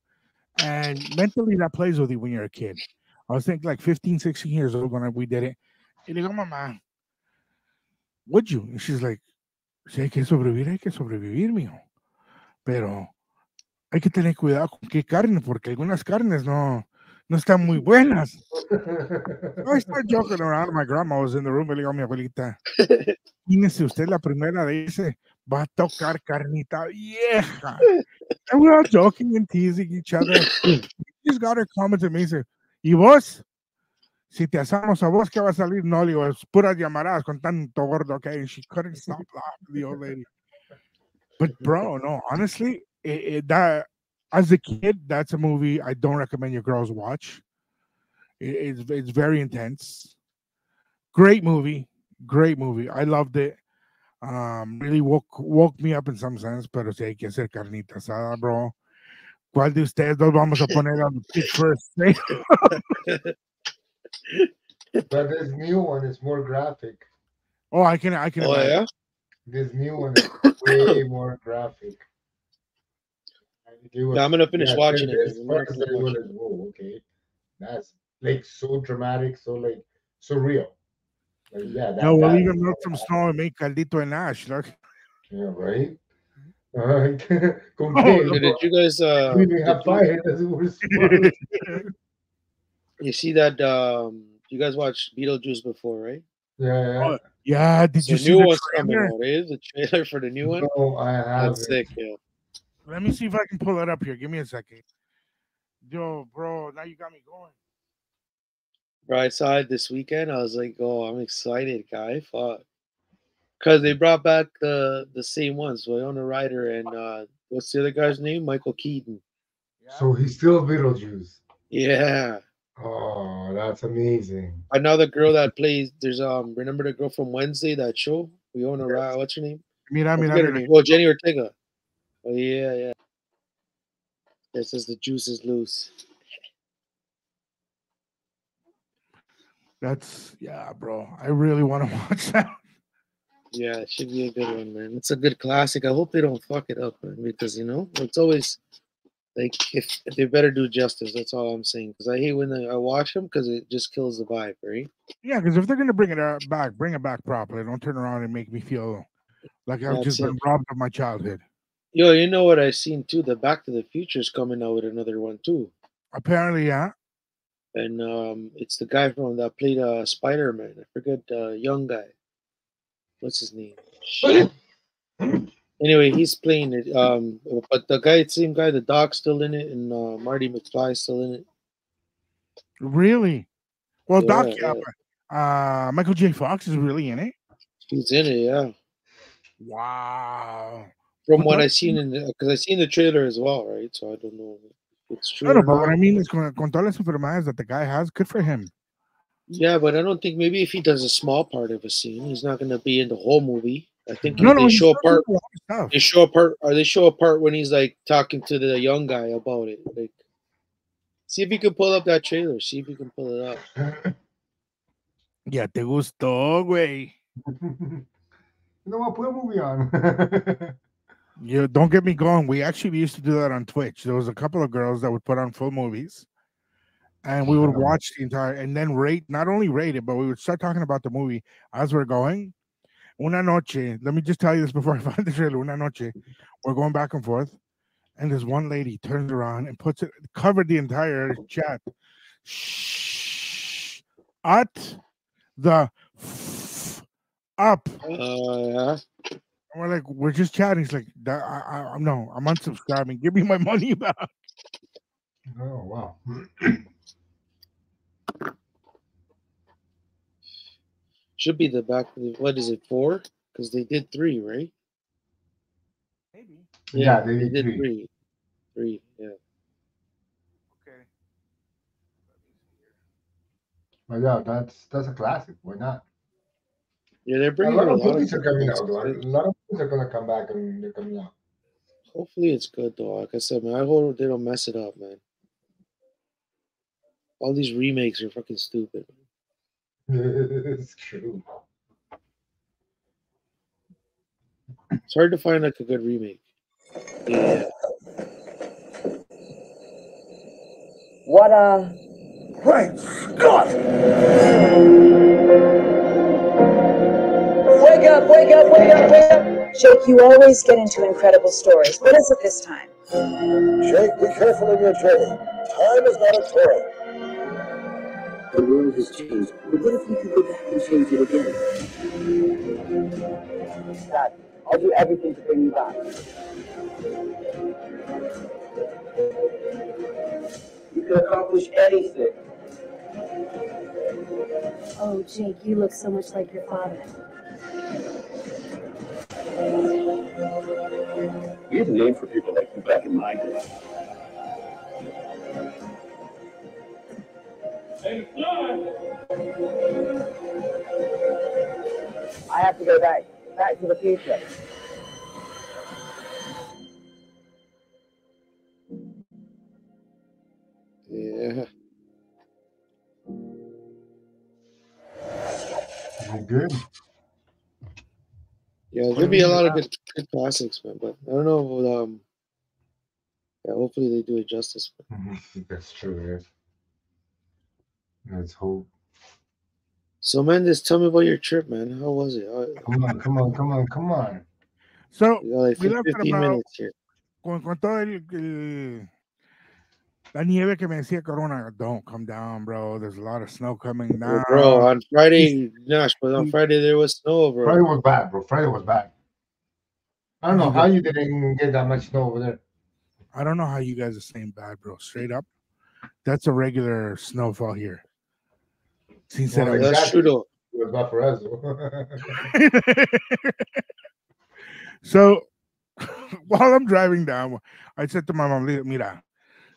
and mentally that plays with you when you're a kid. I was thinking like 15, 16 years old when we did it. And I go, Mama, would you? And she's like, si hay que sobrevivir, mijo. Pero hay que tener cuidado con qué carne, porque algunas carnes no están muy buenas. I started joking around. My grandma was in the room, y le digo a mi abuelita, imagínese usted la primera de ese, va a tocar carnita vieja. And we're all joking and teasing each other. She's got her comment to me, dice, ¿y vos? Si te asamos a vos, ¿qué va a salir? No, le digo, es puras llamaradas con tanto gordo, okay? And she couldn't stop laughing, the old lady. But bro, no, honestly, that as a kid, that's a movie I don't recommend your girls watch. It's very intense. Great movie. I loved it. Really woke me up in some sense. Pero si hay que hacer carnita asada, bro. ¿Cuál de ustedes dos vamos a poner on the pitch first? But this new one is more graphic. Oh, I can. Oh, yeah? This new one is way more graphic. No, I'm gonna finish watching it. Okay, that's like so dramatic, so like so real. Like, yeah, that, no, we'll even melt some snow and make caldito and ash. Look. Yeah, right. Did you guys? You see that? You guys watched Beetlejuice before, right? Yeah. Oh, yeah. Did you see the trailer? Is the trailer for the new one? No, I haven't. That's sick, yo. Let me see if I can pull it up here. Give me a second. Yo, bro, now you got me going. Bro, I saw it this weekend. I was like, oh, I'm excited, guy. Fuck. Because they brought back the same ones. Winona Ryder and what's the other guy's name? Michael Keaton. Yeah. So he's still Beetlejuice. Yeah. Oh, that's amazing. Another girl that plays, there's remember the girl from Wednesday, that show? Winona Ryder, what's her name? Mira. Well, Jenny Ortega. Oh, yeah. It says the juice is loose. That's, yeah, bro. I really want to watch that. Yeah, it should be a good one, man. It's a good classic. I hope they don't fuck it up, man, because, you know, it's always Like, if they better do justice, that's all I'm saying. Because I hate when I watch them, because it just kills the vibe, right? Yeah, because if they're gonna bring it back, bring it back properly. Don't turn around and make me feel like I've just been robbed of my childhood. Yo, you know what I've seen too? The Back to the Future is coming out with another one too. Apparently, yeah. And it's the guy from that played Spider-Man. I forget the young guy. What's his name? Shit. Anyway, he's playing it. But the guy, same guy, the Doc's still in it, and Marty McFly's still in it. Really? Well, yeah, Doc, yeah. Michael J. Fox is really in it. He's in it, yeah. Wow. From what I've seen in, because I've seen the trailer as well, right? So I don't know if it's true. Claro, but what I mean is, con todas las enfermedades that the guy has, good for him. Yeah, but I don't think, maybe if he does a small part of a scene, he's not going to be in the whole movie. I think no, they show apart. They show apart when he's like talking to the young guy about it. Like, see if you can pull up that trailer. See if you can pull it up. Yeah, te gustó, güey. No, I'll put a movie on. Yeah, don't get me going. We actually used to do that on Twitch. There was a couple of girls that would put on full movies, and we would watch the entire and then rate. Not only rate it, but we would start talking about the movie as we're going. Una noche, let me just tell you this before I find the trailer. Una noche, we're going back and forth, and this one lady turns around and puts it, covered the entire chat. Shh, at the f up. Yeah. And we're like, we're just chatting. He's like, no, I'm unsubscribing. Give me my money back. Oh, wow. Should be the Back to the, what is it, 4? Because they did 3, right? Maybe. Yeah, they did three. Three, yeah. Okay. Well, yeah, that's a classic. Why not? Yeah, they're bringing a lot of movies are gonna come back, and they're coming out. Hopefully, it's good though. Like I said, man, I hope they don't mess it up, man. All these remakes are fucking stupid. It's true. It's hard to find like a good remake. Yeah. What a great Scott! Wake up! Wake up! Wake up! Wake up! Jake, you always get into incredible stories. What is it this time? Jake, be careful in your journey. Time is not a toy. The world has changed, but what if we could go back and change it again? Dad, I'll do everything to bring you back. You can accomplish anything. Oh, Jake, you look so much like your father. We had a name for people like you back in my day. I have to go back to the future. Yeah. Good. Yeah, there'll be a lot of good classics, man. But I don't know. If, yeah, hopefully they do it justice. That's true. Yeah. Let's hope. So, Mendes, tell me about your trip, man. How was it? Come on. So, yeah, like we left at about con todo la nieve que me decía Corona. Don't come down, bro. There's a lot of snow coming now. Yeah, bro, on Friday, Friday there was snow, bro. Friday was bad, bro. Friday was bad. I don't know how you didn't get that much snow over there. I don't know how you guys are saying bad, bro. Straight up. That's a regular snowfall here. Well, that's true though. It was not for us. So while I'm driving down, I said to my mom, mira,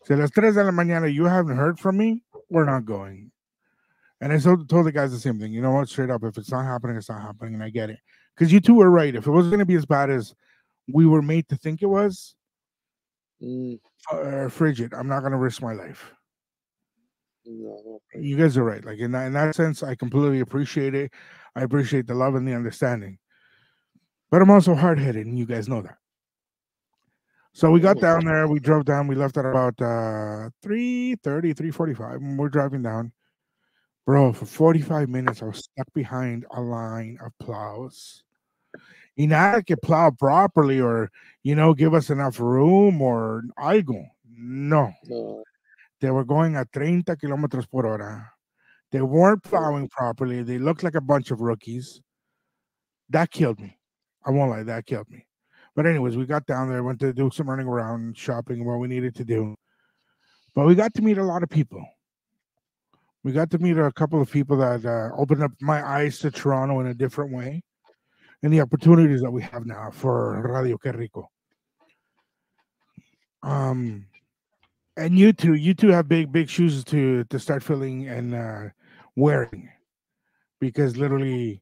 si a las 3 de la mañana you haven't heard from me, we're not going. And I told the guys the same thing. You know what? Straight up, if it's not happening, it's not happening. And I get it. Because you two were right. If it wasn't going to be as bad as we were made to think it was, frigid, I'm not going to risk my life. No, you guys are right. Like in that sense, I completely appreciate it. I appreciate the love and the understanding. But I'm also hard-headed, and you guys know that. So we got down there. We drove down. We left at about 3:30, 3:45. When we're driving down, bro, for 45 minutes, I was stuck behind a line of plows. You know, I could plow properly or, you know, give us enough room or algo. No. They were going at 30 kilometers per hora. They weren't plowing properly. They looked like a bunch of rookies. That killed me. I won't lie. That killed me. But anyways, we got down there, went to do some running around, shopping, what we needed to do. But we got to meet a lot of people. We got to meet a couple of people that opened up my eyes to Toronto in a different way and the opportunities that we have now for Radio Que Rico. And you two have big shoes to start filling and wearing, because literally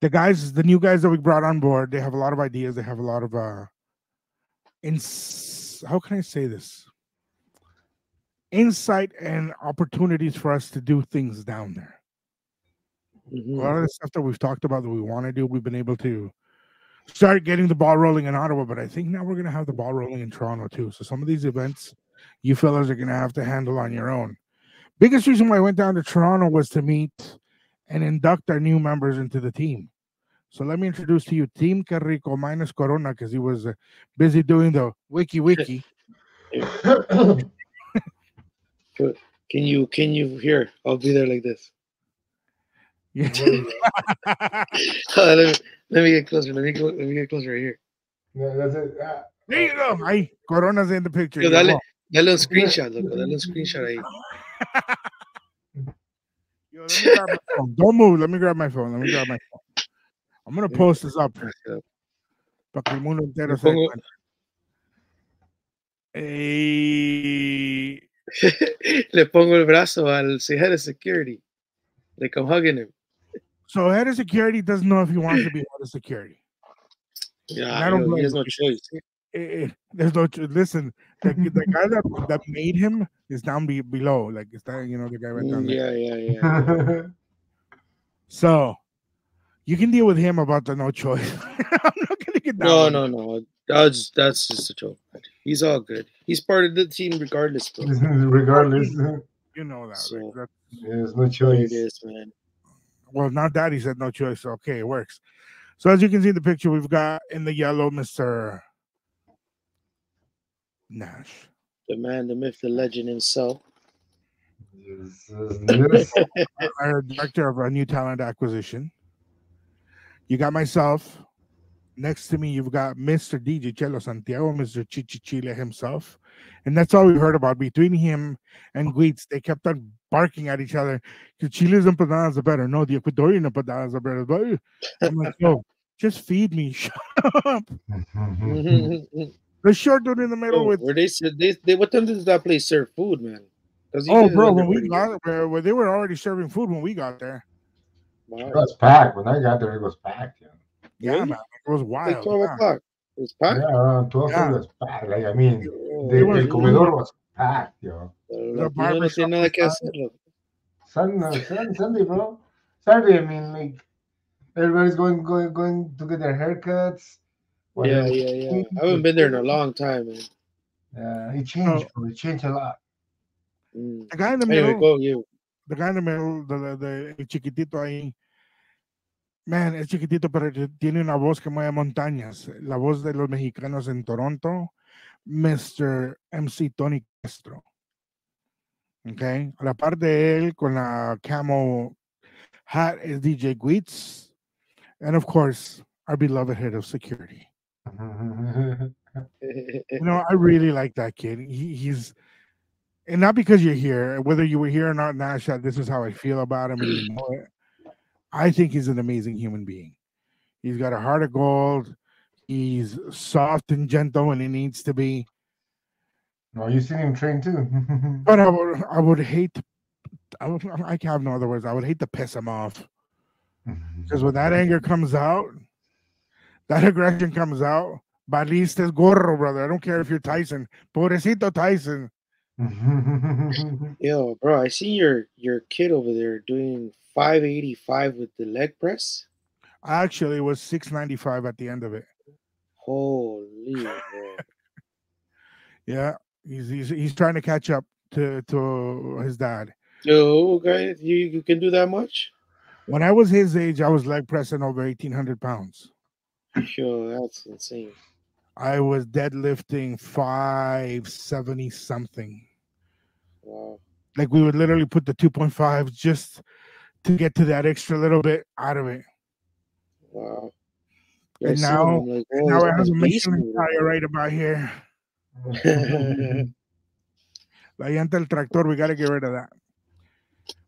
the new guys that we brought on board, they have a lot of ideas. They have a lot of how can I say this? Insight and opportunities for us to do things down there. Mm-hmm. A lot of the stuff that we've talked about that we want to do, we've been able to start getting the ball rolling in Ottawa, but I think now we're going to have the ball rolling in Toronto too. So some of these events you fellas are going to have to handle on your own. Biggest reason why I went down to Toronto was to meet and induct our new members into the team. So let me introduce to you Team Que Rico minus Corona, because he was busy doing the wiki. Can you hear? I'll be there like this. Yeah. let me get closer. Let me get closer right here. Yeah, that's it. There you go. Ay, Corona's in the picture. Yo, dale un screenshot, loco. Dale un screenshot ahí. Yo, let me grab my phone. Don't move. Let me grab my phone. I'm going to post this up. Le pongo el brazo al head of security. Like I'm hugging him. So head of security doesn't know if he wants to be head of security. Yeah, I don't know. He has no choice. There's no listen. The guy that made him is down below. Like it's that, you know, the guy right down there. Yeah. So you can deal with him about the no choice. I'm not gonna get down. No. That's just a joke. He's all good. He's part of the team regardless. Regardless, you know that. So, right? There's no choice. It is, man. Well, not that he said no choice. Okay, it works. So as you can see in the picture, we've got in the yellow, Mr. Nash. The man, the myth, the legend himself. Yes. Our director of our new talent acquisition. You got myself. Next to me, you've got Mr. DJ Chelo Santiago, Mr. Chichichile himself. And that's all we heard about. Between him and Gwitz, they kept on barking at each other. Chile's empanadas are better. No, the Ecuadorian empanadas are better. But I'm like, yo, just feed me. Shut up. The short dude in the middle with... Where they what time does that place serve food, man? Oh, bro, when we got there, they were already serving food when we got there. Wow. It was packed. When I got there, it was packed, yeah. Yeah, man, it was wild. Like 12 o'clock. It was packed. Yeah, around 12 o'clock was packed. Like, I mean, the comedor was packed, yo. The barbershop was packed. Sunday, bro. Saturday, I mean, like, everybody's going to get their haircuts. Yeah. I haven't been there in a long time, man. Yeah, it changed, bro. It changed a lot. The guy in the middle. Anyway, the guy in the middle, the chiquitito ahí. Man, es chiquitito, pero tiene una voz que mueve montañas. La voz de los mexicanos en Toronto, Mr. MC Tony Castro. Okay. A la par de él, con la camo hat, es DJ Gwitz. And of course, our beloved head of security. You know, I really like that kid. He's, and not because you're here, whether you were here or not, Nash, this is how I feel about him. You know it. I think he's an amazing human being. He's got a heart of gold. He's soft and gentle when he needs to be. No, you've seen him train too. But I would hate. I have no other words. I would hate to piss him off, because when that anger comes out, that aggression comes out. Balistas gorro, brother. I don't care if you're Tyson. Pobrecito Tyson. Yo, bro, I see your kid over there doing 585 with the leg press. Actually, it was 695 at the end of it. Holy! Yeah, he's trying to catch up to his dad. Oh, okay. You can do that much? When I was his age, I was leg pressing over 1,800 pounds. Sure, that's insane. I was deadlifting 570 something. Wow. Like we would literally put the 2.5 just to get to that extra little bit out of it. Wow. And now, like, oh, now I have a Michelin tire right about here. La llanta del tractor, we got to get rid of that.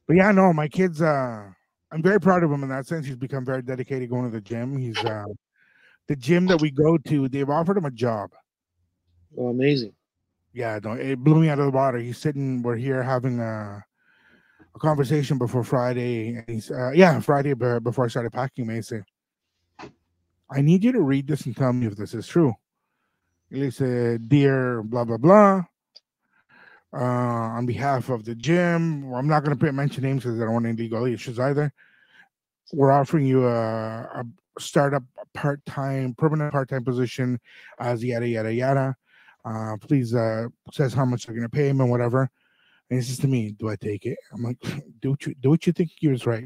But yeah, no, my kids, I'm very proud of him in that sense. He's become very dedicated going to the gym. He's the gym that we go to, they've offered him a job. Oh, amazing. Yeah, no, it blew me out of the water. He's sitting, we're here having a conversation before Friday. And he's, Friday before I started packing, Mason. I need you to read this and tell me if this is true. He said, dear blah, blah, blah. On behalf of the gym, I'm not going to mention names because I don't want any legal issues either. We're offering you a startup part-time, permanent part-time position as yada, yada, yada. Please says how much they're going to pay him and whatever. And he says to me, do I take it? I'm like, do what you think is right.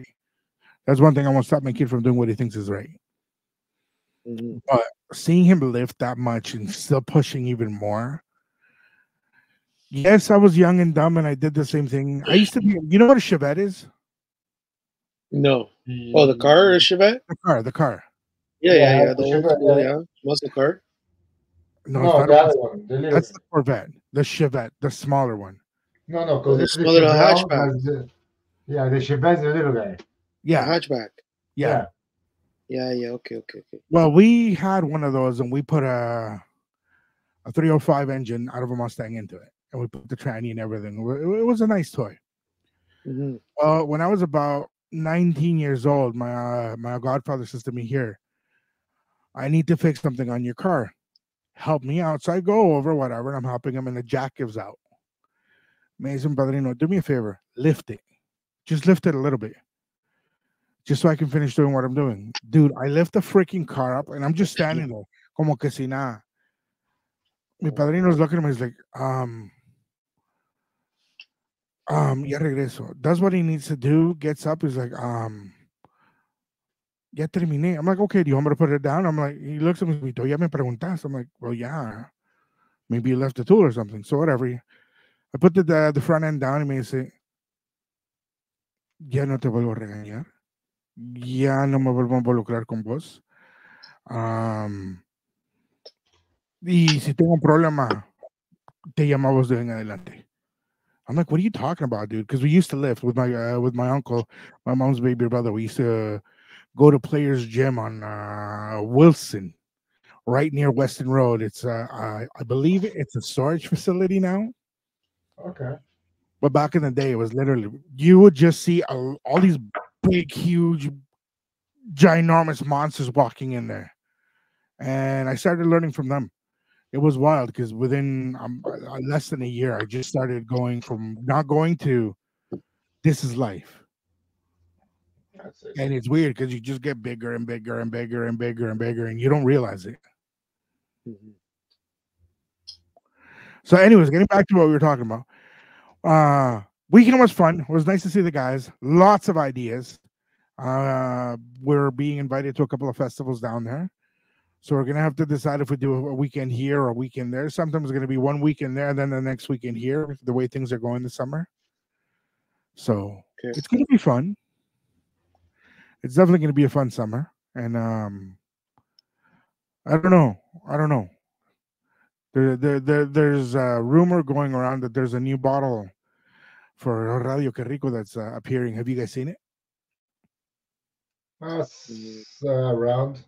That's one thing I won't stop my kid from doing what he thinks is right. Mm-hmm. But seeing him lift that much and still pushing even more. Yes, I was young and dumb and I did the same thing. I used to be, you know what a Chevette is? No. Oh, the car or a Chevette? The car. Yeah. The Chevette, yeah. Muscle car? No, that one. That's the Corvette. The Chevette, the smaller one. No, because it's the little hatchback. Yeah, the Chevette's the little guy. Yeah. Hatchback. Yeah. Yeah, okay. Well, we had one of those and we put a 305 engine out of a Mustang into it. And we put the tranny and everything. It was a nice toy. Mm-hmm. When I was about 19 years old, my godfather says to me, here, I need to fix something on your car. Help me out. So I go over, whatever, and I'm helping him, and the jack gives out. Mason, Padrino, do me a favor. Lift it. Just lift it a little bit. Just so I can finish doing what I'm doing. Dude, I lift the freaking car up, and I'm just standing there. Como que si nada. Mi Padrino's looking at me. He's like, ya regreso. Does what he needs to do. Gets up. He's like, ya terminé. I'm like, okay, do you want me to put it down? I'm like, he looks at me. Ya me preguntas. I'm like, well, yeah. Maybe you left the tool or something. So whatever. I put the front end down. And me dice, ya no te vuelvo a regañar. Ya no me vuelvo a involucrar con vos. Y si tengo un problema, te llamamos de en adelante. I'm like, what are you talking about, dude? Because we used to lift with my uncle, my mom's baby brother. We used to go to Players Gym on Wilson, right near Weston Road. It's I believe it's a storage facility now. Okay. But back in the day, it was literally, you would just see all these big, huge, ginormous monsters walking in there. And I started learning from them. It was wild because within less than a year, I just started going from not going to this is life. And it's weird because you just get bigger and bigger and bigger and bigger and bigger and you don't realize it. Mm-hmm. So anyways, getting back to what we were talking about. Weekend was fun. It was nice to see the guys. Lots of ideas. We're being invited to a couple of festivals down there. So we're going to have to decide if we do a weekend here or a weekend there. Sometimes it's going to be one weekend there and then the next weekend here, the way things are going this summer. So okay. It's going to be fun. It's definitely going to be a fun summer. And I don't know. There's a rumor going around that there's a new bottle for Radio Que Rico that's appearing. Have you guys seen it? It's around.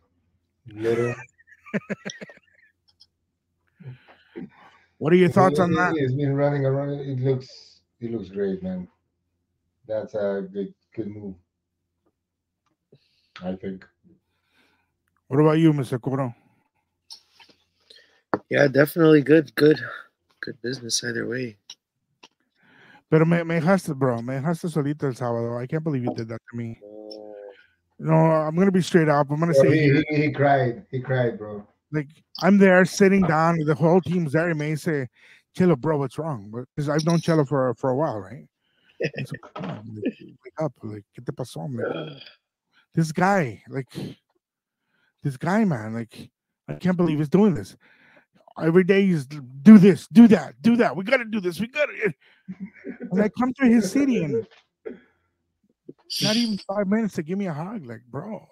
What are your thoughts on that? It's been running around. It looks great, man. That's a good move, I think. What about you, Mr. Cobron? Yeah, definitely good business either way. Pero me dejaste, bro. Me dejaste solito el sábado. I can't believe you did that to me. No, I'm gonna be straight up. I'm gonna say he cried. He cried, bro. Like, I'm there sitting down, the whole team's there. He may say, Chelo, bro, what's wrong? Because I've known Chelo for a while, right? So, wake up, like, ¿qué te pasó, man? This guy, man, like, I can't believe he's doing this. Every day he's do this, do that, do that. We got to do this. We got to. And I come to his city and not even 5 minutes to give me a hug. Like, bro.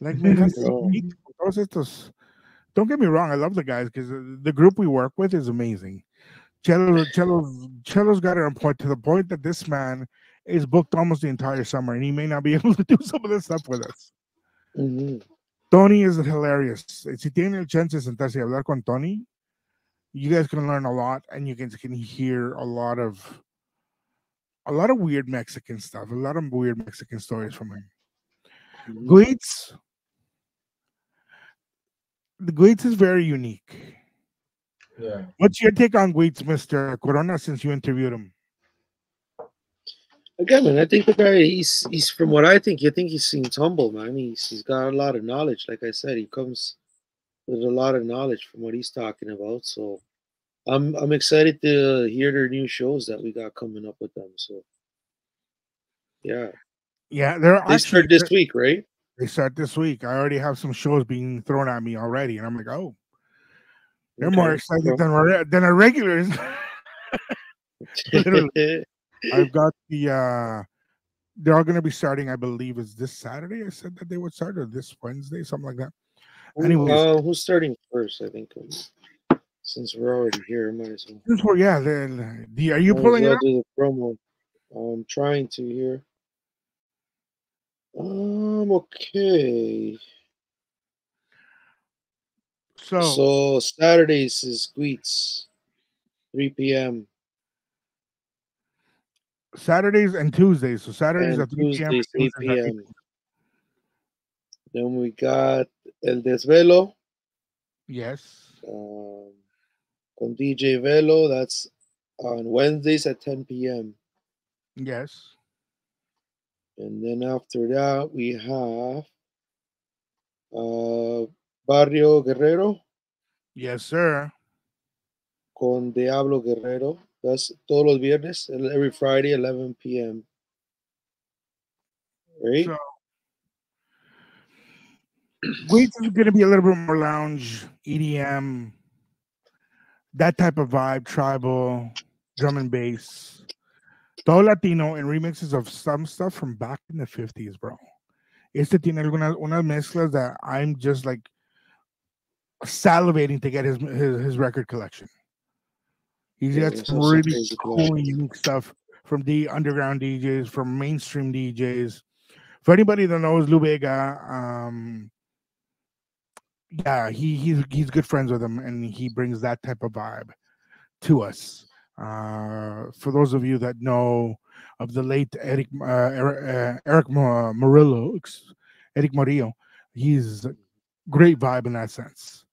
Like, man, don't get me wrong. I love the guys because the group we work with is amazing. Chelo's got it on point to the point that this man is booked almost the entire summer and he may not be able to do some of this stuff with us. Mm-hmm. Tony is hilarious. Si tienen el chance de sentarse y hablar con Tony, you guys can learn a lot, and you can hear a lot of weird Mexican stuff, a lot of weird Mexican stories from him. Mm-hmm. Gwitz, the Gwitz is very unique. Yeah. What's your take on Gwitz, Mr. Corona, since you interviewed him? Again, man, I think the guy, he's from what I think he seems humble, man. He's got a lot of knowledge. Like I said, he comes with a lot of knowledge from what he's talking about. So I'm excited to hear their new shows that we got coming up with them. So yeah, they start this week, right? They start this week. I already have some shows being thrown at me already, and I'm like, oh, they're more excited than our regulars. Literally. I've got the they're all going to be starting, I believe, is this Saturday. I said that they would start, or this Wednesday, something like that. Anyway, who's starting first? I think since we're already here, might as well. Since we're, yeah, then are you pulling it up? Do the promo. I'm trying to here. Okay. So Saturdays is Gwitz, 3 p.m. Saturdays and Tuesdays. So Saturdays at 3 p.m. Then we got El Desvelo. Yes. Con DJ Velo. That's on Wednesdays at 10 p.m. Yes. And then after that, we have Barrio Guerrero. Yes, sir. Con Diablo Guerrero. That's todos los viernes, every Friday, 11 p.m. Right? So, Gwitz is going to be a little bit more lounge, EDM, that type of vibe, tribal, drum and bass, todo Latino, and remixes of some stuff from back in the 50s, bro. Este tiene unas mezclas that I'm just like salivating to get his record collection. He's got some really cool and unique stuff from the underground DJs, from mainstream DJs. For anybody that knows Lou Vega, yeah, he's good friends with him, and he brings that type of vibe to us. For those of you that know of the late Eric Murillo, he's a great vibe in that sense.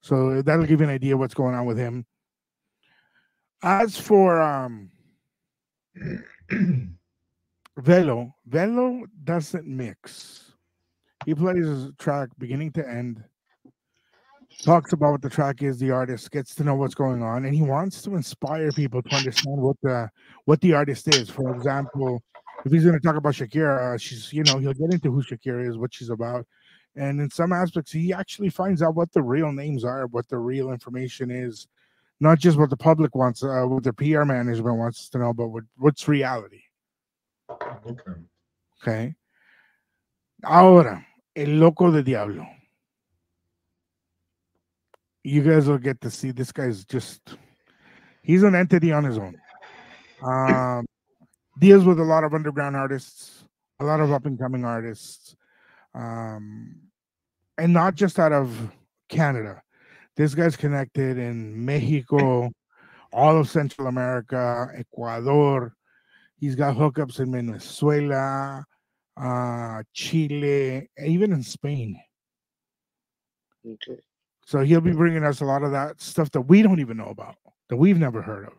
So that'll give you an idea what's going on with him. As for Velo doesn't mix. He plays a track beginning to end, talks about what the track is, the artist, gets to know what's going on, and he wants to inspire people to understand what the artist is. For example, if he's going to talk about Shakira, he'll get into who Shakira is, what she's about, and in some aspects, he actually finds out what the real names are, what the real information is. Not just what the public wants, what the PR management wants to know, but what's reality. Okay. Ahora, El Loco de Diablo. You guys will get to see this guy's he's an entity on his own. Deals with a lot of underground artists, a lot of up-and-coming artists, and not just out of Canada. This guy's connected in Mexico, all of Central America, Ecuador. He's got hookups in Venezuela, Chile, even in Spain. Okay. So he'll be bringing us a lot of that stuff that we don't even know about, that we've never heard of.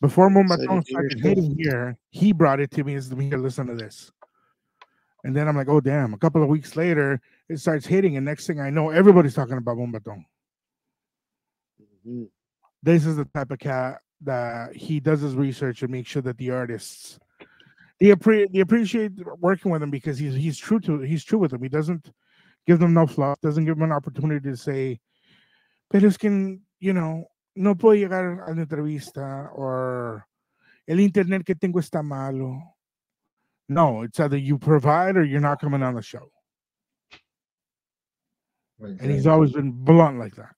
Before Mumbaton started hitting here, he brought it to me. Listen to this. And then I'm like, oh, damn. A couple of weeks later, it starts hitting. And next thing I know, everybody's talking about Mumbaton. Mm-hmm. This is the type of cat that he does his research and make sure that the artists, they appreciate working with him because he's true with them. He doesn't give them no fluff, doesn't give them an opportunity to say, pero es que, you know, no puedo llegar a la entrevista, or el internet que tengo está malo. No, it's either you provide or you're not coming on the show. Okay. And he's always been blunt like that.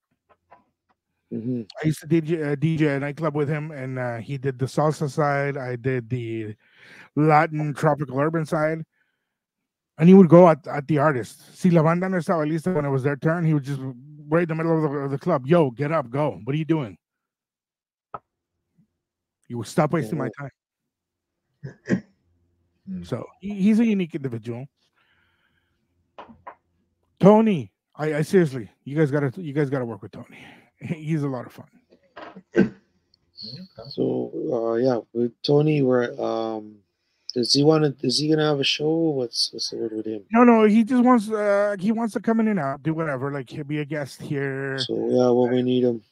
Mm-hmm. I used to DJ a nightclub with him, and he did the salsa side. I did the Latin tropical urban side. And he would go at the artist. Si la banda no estaba lista when it was their turn, he would just right in the middle of the club. Yo, get up, go. What are you doing? You will stop wasting my time. So he's a unique individual. Tony, I seriously, you guys gotta work with Tony. He's a lot of fun. So yeah, with Tony, we're is he gonna have a show? What's the word with him? No, he just wants to come in and out, do whatever, like he'll be a guest here. So yeah, when we need him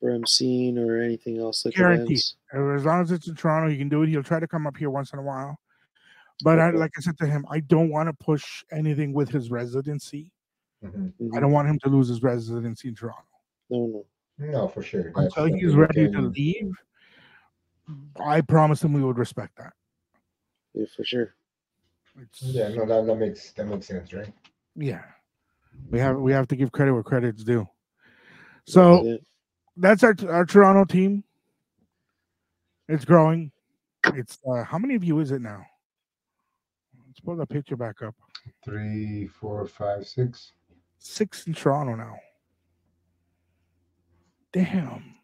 for emceeing or anything else like guaranteed. As long as it's in Toronto, he can do it. He'll try to come up here once in a while. But okay. Like I said to him, I don't want to push anything with his residency. Mm-hmm. I don't want him to lose his residency in Toronto. No, for sure. Until he's ready to leave, I promise him we would respect that. Yeah, for sure. That makes sense, right? Yeah, we have to give credit where credit's due. So yeah. That's our Toronto team. It's growing. It's how many of you is it now? Let's pull the picture back up. 3, 4, 5, 6. 6 in Toronto now. Damn.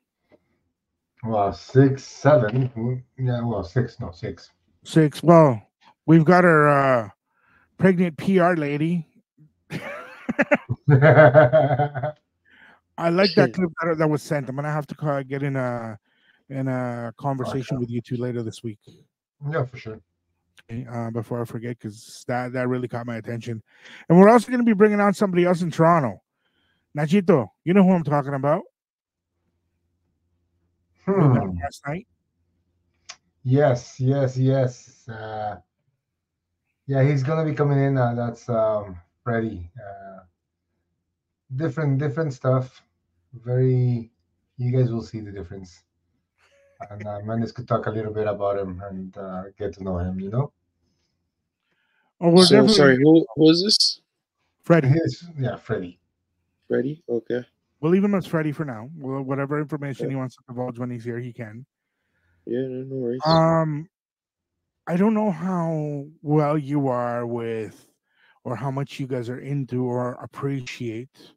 Well, 6, 7. Yeah, well, 6. No, 6. 6. Well, we've got our pregnant PR lady. I like that clip that was sent. I'm gonna have to get in a conversation with you two later this week. Yeah, for sure. Before I forget, because that really caught my attention. And we're also gonna be bringing on somebody else in Toronto. Nachito, you know who I'm talking about. Last night. Yes. Yeah, he's gonna be coming in. That's Freddie. Different stuff. Very. You guys will see the difference. And Manis could talk a little bit about him and get to know him. You know. Oh, we're so, sorry. Who is this? Freddie. Yeah, Freddie. Freddie. Okay. We'll leave him as Freddie for now. Well, whatever information he wants to divulge when he's here, he can. Yeah, no worries. I don't know how well you are with, or how much you guys are into, or appreciate,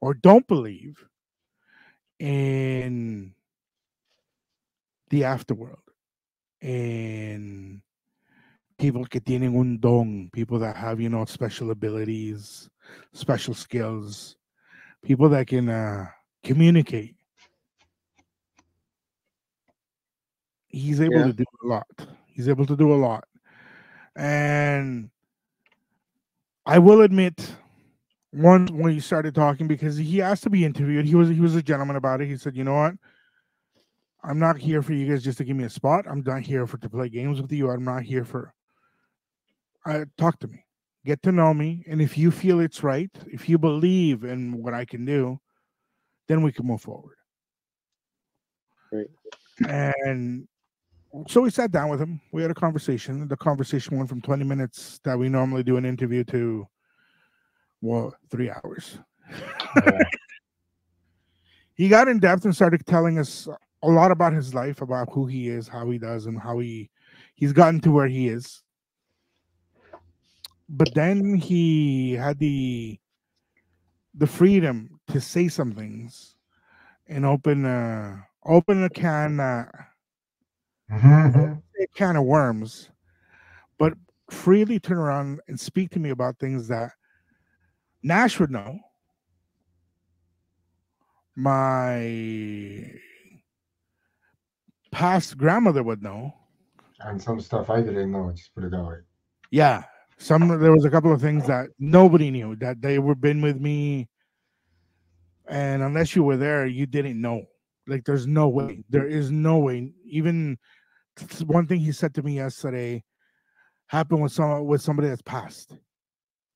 or don't believe in the afterworld, in people que tienen un don, people that have, you know, special abilities, special skills. People that can communicate. He's able to do a lot. He's able to do a lot. And I will admit, once when he started talking, because he asked to be interviewed, he was a gentleman about it. He said, you know what? I'm not here for you guys just to give me a spot. I'm not here to play games with you. I'm not here for... talk to me. Get to know me, and if you feel it's right, if you believe in what I can do, then we can move forward. Great. And so we sat down with him. We had a conversation. The conversation went from 20 minutes that we normally do an interview to, well, 3 hours. Yeah. He got in depth and started telling us a lot about his life, about who he is, how he does, and how he's gotten to where he is. But then he had the freedom to say some things and open a can of worms, but freely turn around and speak to me about things that Nash would know, my past grandmother would know, and some stuff I didn't know. Just put it that way. Yeah. there was a couple of things that nobody knew, that they were been with me, and unless you were there, you didn't know. Like, there's no way. There is no way. Even one thing he said to me yesterday happened with somebody that's passed,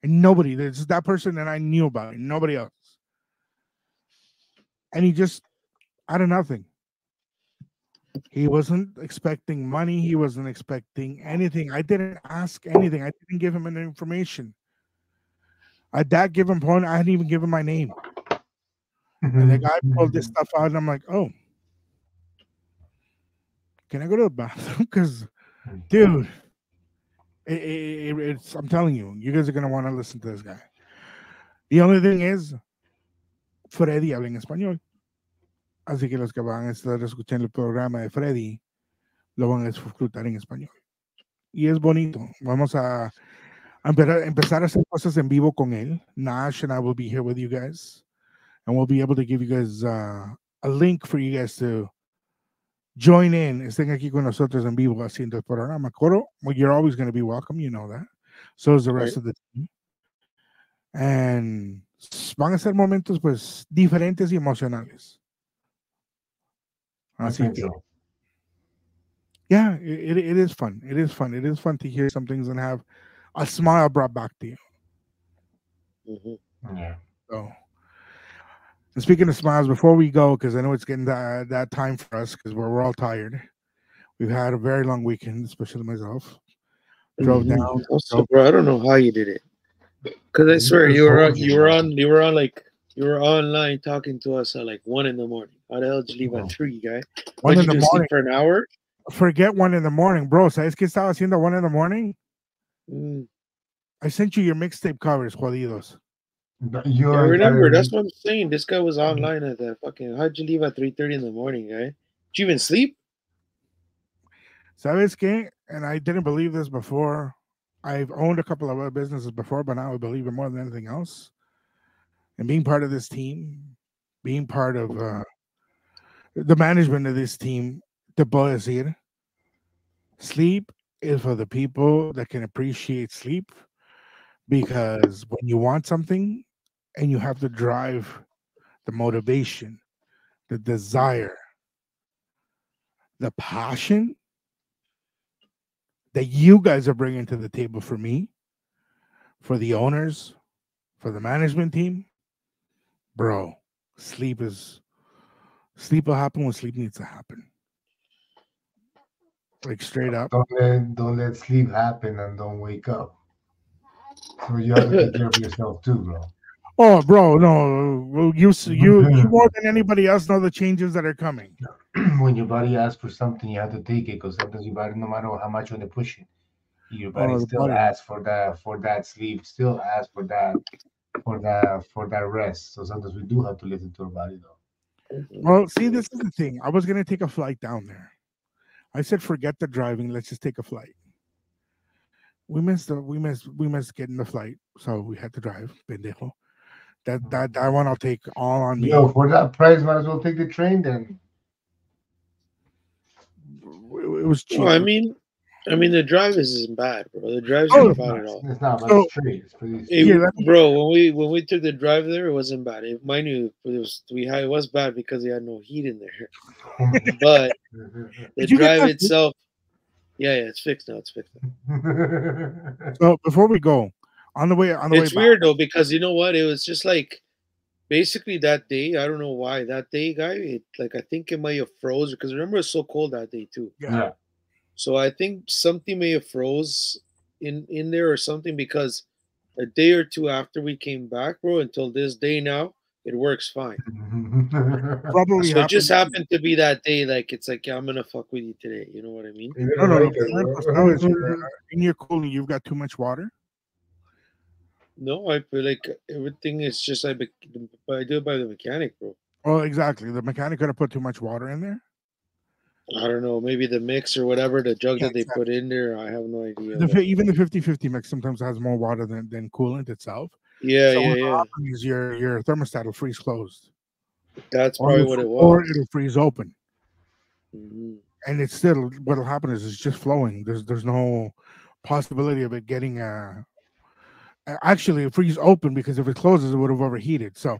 and nobody. There's just that person that I knew about, and nobody else. And he just out of nothing. He wasn't expecting money. He wasn't expecting anything. I didn't ask anything. I didn't give him any information. At that given point, I hadn't even given my name. Mm-hmm. And the guy pulled this stuff out, and I'm like, oh, can I go to the bathroom? Because, dude, it's, I'm telling you, you guys are going to want to listen to this guy. The only thing is, Freddie habla en español. Así que los que van a estar escuchando el programa de Freddy lo van a disfrutar en español. Y es bonito. Vamos a empezar a hacer cosas en vivo con él. Nash and I will be here with you guys. And we'll be able to give you guys a link for you guys to join in. Estén aquí con nosotros en vivo haciendo el programa. Coro, well, you're always going to be welcome. You know that. So is the rest of the team. And van a ser momentos pues diferentes y emocionales. Yeah, it is fun. It is fun. It is fun to hear some things and have a smile brought back to you. Mm-hmm. Yeah. So, and speaking of smiles, before we go, because I know it's getting that time for us, because we're all tired. We've had a very long weekend, especially myself. Drove down. Also, bro, I don't know how you did it, because I swear you were online talking to us at like 1 in the morning. How the hell did you leave at 3, guy? One in the morning for an hour. Forget 1 in the morning, bro. ¿Sabes qué estaba haciendo 1 in the morning? Mm. I sent you your mixtape covers, jodidos. You're, I remember. That's what I'm saying. This guy was online at that fucking. How'd you leave at 3:30 in the morning, guy? Did you even sleep? ¿Sabes qué? And I didn't believe this before. I've owned a couple of other businesses before, but now I believe it more than anything else. And being part of this team, being part of the management of this team, te puedo decir, sleep is for the people that can appreciate sleep, because when you want something and you have to drive the motivation, the desire, the passion that you guys are bringing to the table for me, for the owners, for the management team, bro, sleep will happen when sleep needs to happen. Like, straight up. Don't let sleep happen and don't wake up. So you have to take care of yourself too, bro. Oh, bro, no. You more than anybody else know the changes that are coming. When your body asks for something, you have to take it, because sometimes your body, no matter how much you want to push it, your body still asks for that sleep, still asks for that rest. So sometimes we do have to listen to our body, though. Well, see, this is the thing. I was gonna take a flight down there. I said, forget the driving. Let's just take a flight. We missed getting the flight, so we had to drive. Pendejo. That one I'll take all on me. Yo, for that price, might as well take the train then. It was cheap. Well, I mean, the drive isn't bad, bro. The drive isn't bad at all. It's not bad. So, it's pretty bro, when we took the drive there, it wasn't bad. It was bad because they had no heat in there. But the drive itself, yeah, it's fixed now. So before we go, on the way, it's weird though, because you know what? It was just like, basically that day, I don't know why that day, guy. It, like, I think it might have froze, because remember it's so cold that day too. Yeah. So I think something may have froze in there or something, because a day or two after we came back, bro, until this day now, it works fine. Probably. So it just happened to be that day. Like, it's like, yeah, I'm going to fuck with you today. You know what I mean? No. In your cooling, you've got too much water? No, I feel like everything is just, I do it by the mechanic, bro. Oh, exactly. The mechanic could have put too much water in there? I don't know, maybe the mix or whatever, the jug that they put in there, I have no idea. Even the 50-50 mix sometimes has more water than coolant itself. Yeah, so yeah. Your thermostat will freeze closed. That's probably what it was. Or it'll freeze open. Mm-hmm. And it's still, what'll happen is it's just flowing. There's no possibility of it getting actually it freezes open, because if it closes, it would have overheated. So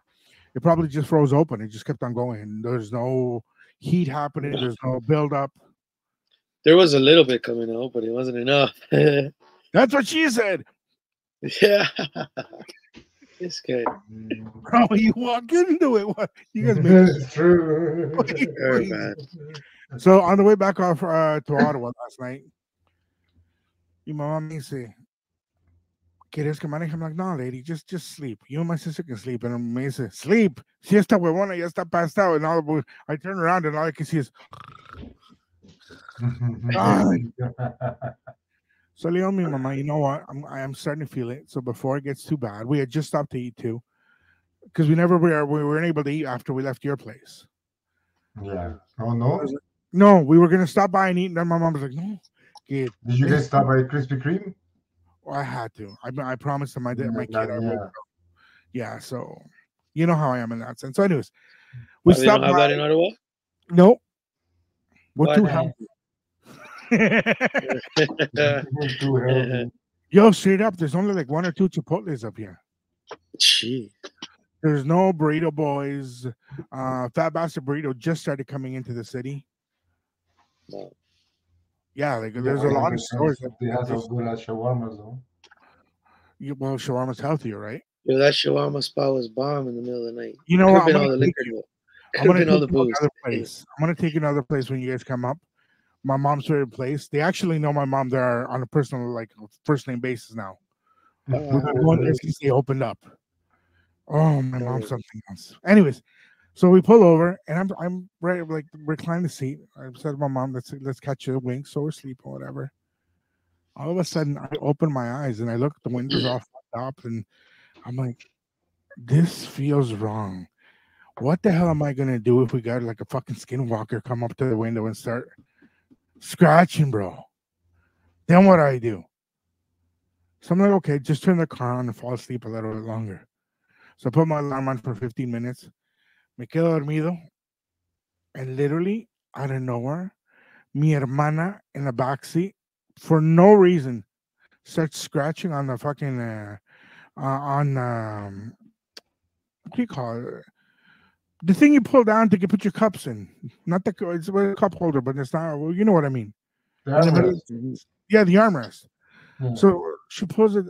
it probably just froze open. It just kept on going. There's no heat happening. There's no buildup. There was a little bit coming out, but it wasn't enough. That's what she said. Yeah. It's good. Bro, you walk into it. What? You guys made it true. So on the way back off to Ottawa last night, your mom said, ¿Quieres que maneje? I'm like, no, lady, just sleep. You and my sister can sleep. And me said, sleep. Si esta huevona ya está passed out. And all the, I turn around and all I can see is. So Leon, me mama, you know what? I'm starting to feel it. So before it gets too bad, we had just stopped to eat too, because we weren't able to eat after we left your place. Yeah. Oh no. Like, no, we were gonna stop by and eat, and then my mom was like, "No." Kid. Did you guys stop by Krispy Kreme? Well, I had to. I promised my dad, my kid. Yeah. So you know how I am in that sense. So anyways, we stopped by. In Ottawa? No. What do have? Yo, straight up, there's only like one or two Chipotles up here. Gee. There's no Burrito Boys. Fat Bastard Burrito just started coming into the city. No. Yeah, like there's a lot of stores. They have those good shawarmas, though. Well, shawarma's healthier, right? Yo, that shawarma spot was bomb in the middle of the night. You know what? I'm gonna take another place when you guys come up. My mom's favorite place. They actually know my mom there on a personal, like, first name basis now. They opened up. Oh, my mom's something else. Anyways, so we pull over, and I'm right, like, recline the seat. I said to my mom, let's catch a wink, so we're sleep or whatever. All of a sudden, I open my eyes and I look, the windows off top, and I'm like, this feels wrong. What the hell am I gonna do if we got like a fucking skinwalker come up to the window and start scratching, bro? Then what do I do? So I'm like, okay, just turn the car on and fall asleep a little bit longer. So I put my alarm on for 15 minutes. Me quedo dormido. And literally, out of nowhere, mi hermana in the backseat, for no reason, starts scratching on the fucking, what do you call it? The thing you pull down to put your cups in, not the it's a cup holder, but it's not. Well, you know what I mean. The armrest. Yeah, the armrest. Yeah. So she pulls it.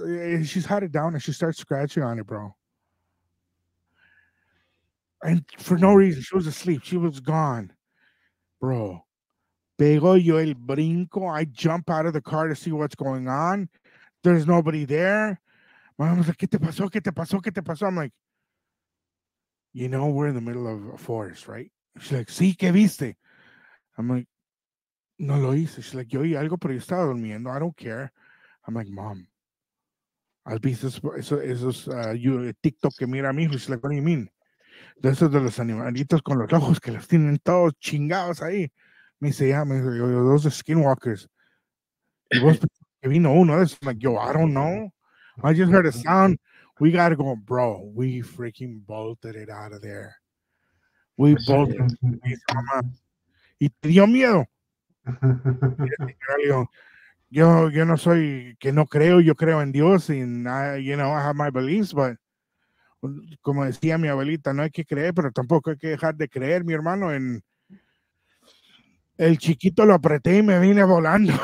She's had it down, and she starts scratching on it, bro. And for no reason, she was asleep. She was gone, bro. Pego yo el brinco. I jump out of the car to see what's going on. There's nobody there. My mom was like, "¿Qué te pasó? ¿Qué te pasó? ¿Qué te pasó?" I'm like, you know, we're in the middle of a forest, right? She's like, sí, ¿qué viste? I'm like, no lo hice. She's like, yo oí algo, pero yo estaba durmiendo. I don't care. I'm like, mom, has visto esos TikTok que mira a mi hijo? She's like, what do you mean? De esos de los animalitos con los ojos que los tienen todos chingados ahí. Me dice, yeah, me dice, yo, those are skinwalkers. Y vos, que vino uno de esos. I'm like, yo, I don't know. I just heard a sound. We got to go, bro. We freaking bolted it out of there. We bolted it. Y te dio miedo. Yo no soy, que no creo, yo creo en Dios. And I, you know, I have my beliefs, but como decía mi abuelita, no hay que creer, pero tampoco hay que dejar de creer, mi hermano. En el chiquito lo apreté y me vine volando.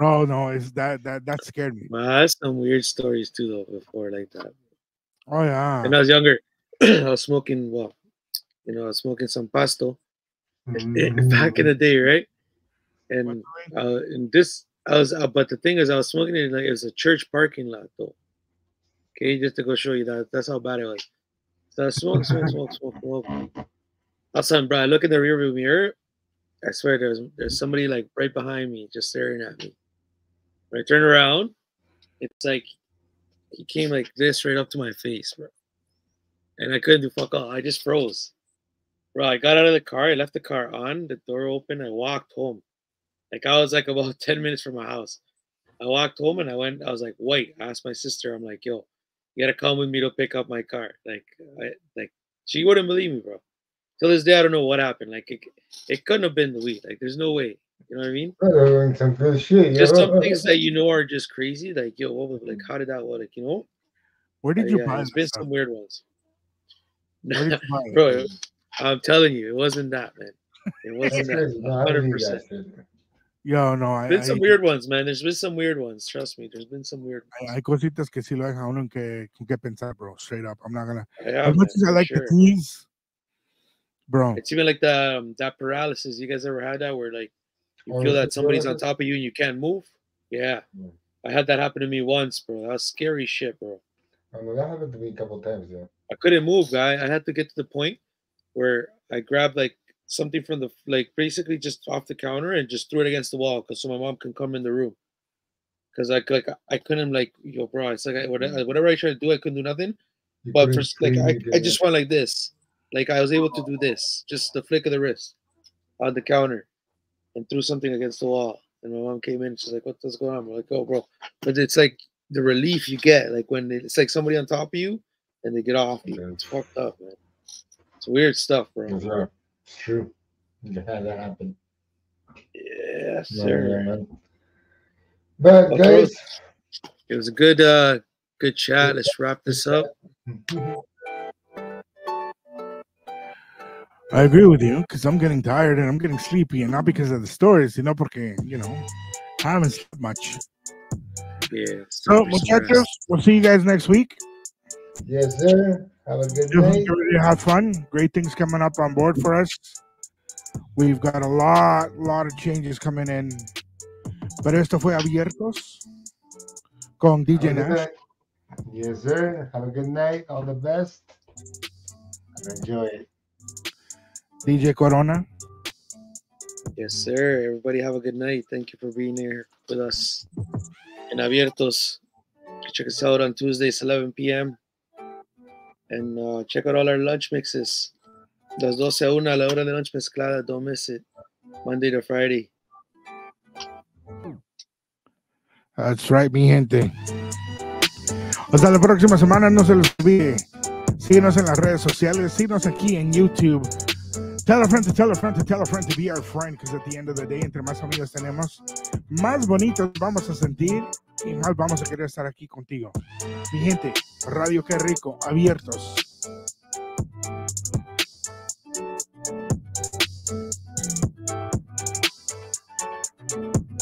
Oh no, it's that scared me. I had some weird stories too though before like that. Oh yeah. When I was younger, I was smoking I was smoking some pasto back in the day, right? But the thing is, I was smoking it like it was a church parking lot though. Okay, just to go show you that's how bad it was. So I smoke. All of a sudden, bro, I look in the rearview mirror. I swear there's somebody like right behind me just staring at me. When I turn around, it's like he came like this right up to my face, bro. And I couldn't do fuck all. I just froze. Bro, I got out of the car. I left the car on. The door opened. I walked home. Like I was like about 10 minutes from my house. I walked home and I was like, wait. I asked my sister. I'm like, yo, you got to come with me to pick up my car. Like she wouldn't believe me, bro. Till this day, I don't know what happened. Like it couldn't have been the weed. Like there's no way. You know what I mean? Doing some good shit. Just some things that you know are just crazy. Like, yo, like, how did that work? You know? Where did you buy it? There's been some weird ones. Bro, I'm telling you, it wasn't that, man. It wasn't that. 100%. Yo, no, there's been some weird ones, man. There's been some weird ones. Trust me. There's been some weird ones. Hay cositas que sí lo dejan uno en que pensar, bro. Straight up. I'm not going to. As much as I like the teams, bro. It's even like the, that paralysis. You guys ever had that where, like, you feel that somebody's on top of you and you can't move? Yeah. I had that happen to me once, bro. That was scary shit, bro. That happened to me a couple times, yeah. I couldn't move, guy. I had to get to the point where I grabbed, like, something from the, like, basically just off the counter and just threw it against the wall because so my mom can come in the room. Because I couldn't, like, yo, bro, it's like whatever I tried to do, I couldn't do nothing. But for, like, I just went like this. Like, I was able to do this, just the flick of the wrist on the counter and threw something against the wall. And my mom came in. She's like, what's going on? I'm like, oh, bro. But it's like the relief you get, like, when it's like somebody on top of you and they get off you. It's fucked up, man. It's weird stuff, bro. Yeah. It's true. You had that happen. Yes, sir. No, but well, guys, it was a good, good chat. Let's wrap this up. I agree with you because I'm getting tired and I'm getting sleepy, and not because of the stories, you know, porque, you know, I haven't slept much. Yeah. So, muchachos, we'll see you guys next week. Yes, sir. Have a good night. Have fun. Great things coming up on board for us. We've got a lot of changes coming in. Pero esto fue Abiertos con DJ Nash. Yes, sir. Have a good night. All the best. And enjoy it. DJ Corona. Yes, sir. Everybody have a good night. Thank you for being here with us in Abiertos. Check us out on Tuesdays, 11 p.m. And check out all our lunch mixes. Las 12 a 1, la hora de lunch mezclada. Don't miss it. Monday to Friday. That's right, mi gente. Hasta la próxima semana. No se los olvide. Síguenos en las redes sociales. Síguenos aquí en YouTube. Tell a friend to tell a friend to tell a friend to be our friend. Because at the end of the day, entre más amigos tenemos, más bonitos vamos a sentir y más vamos a querer estar aquí contigo. Mi gente, Radio Que Rico, Abiertos.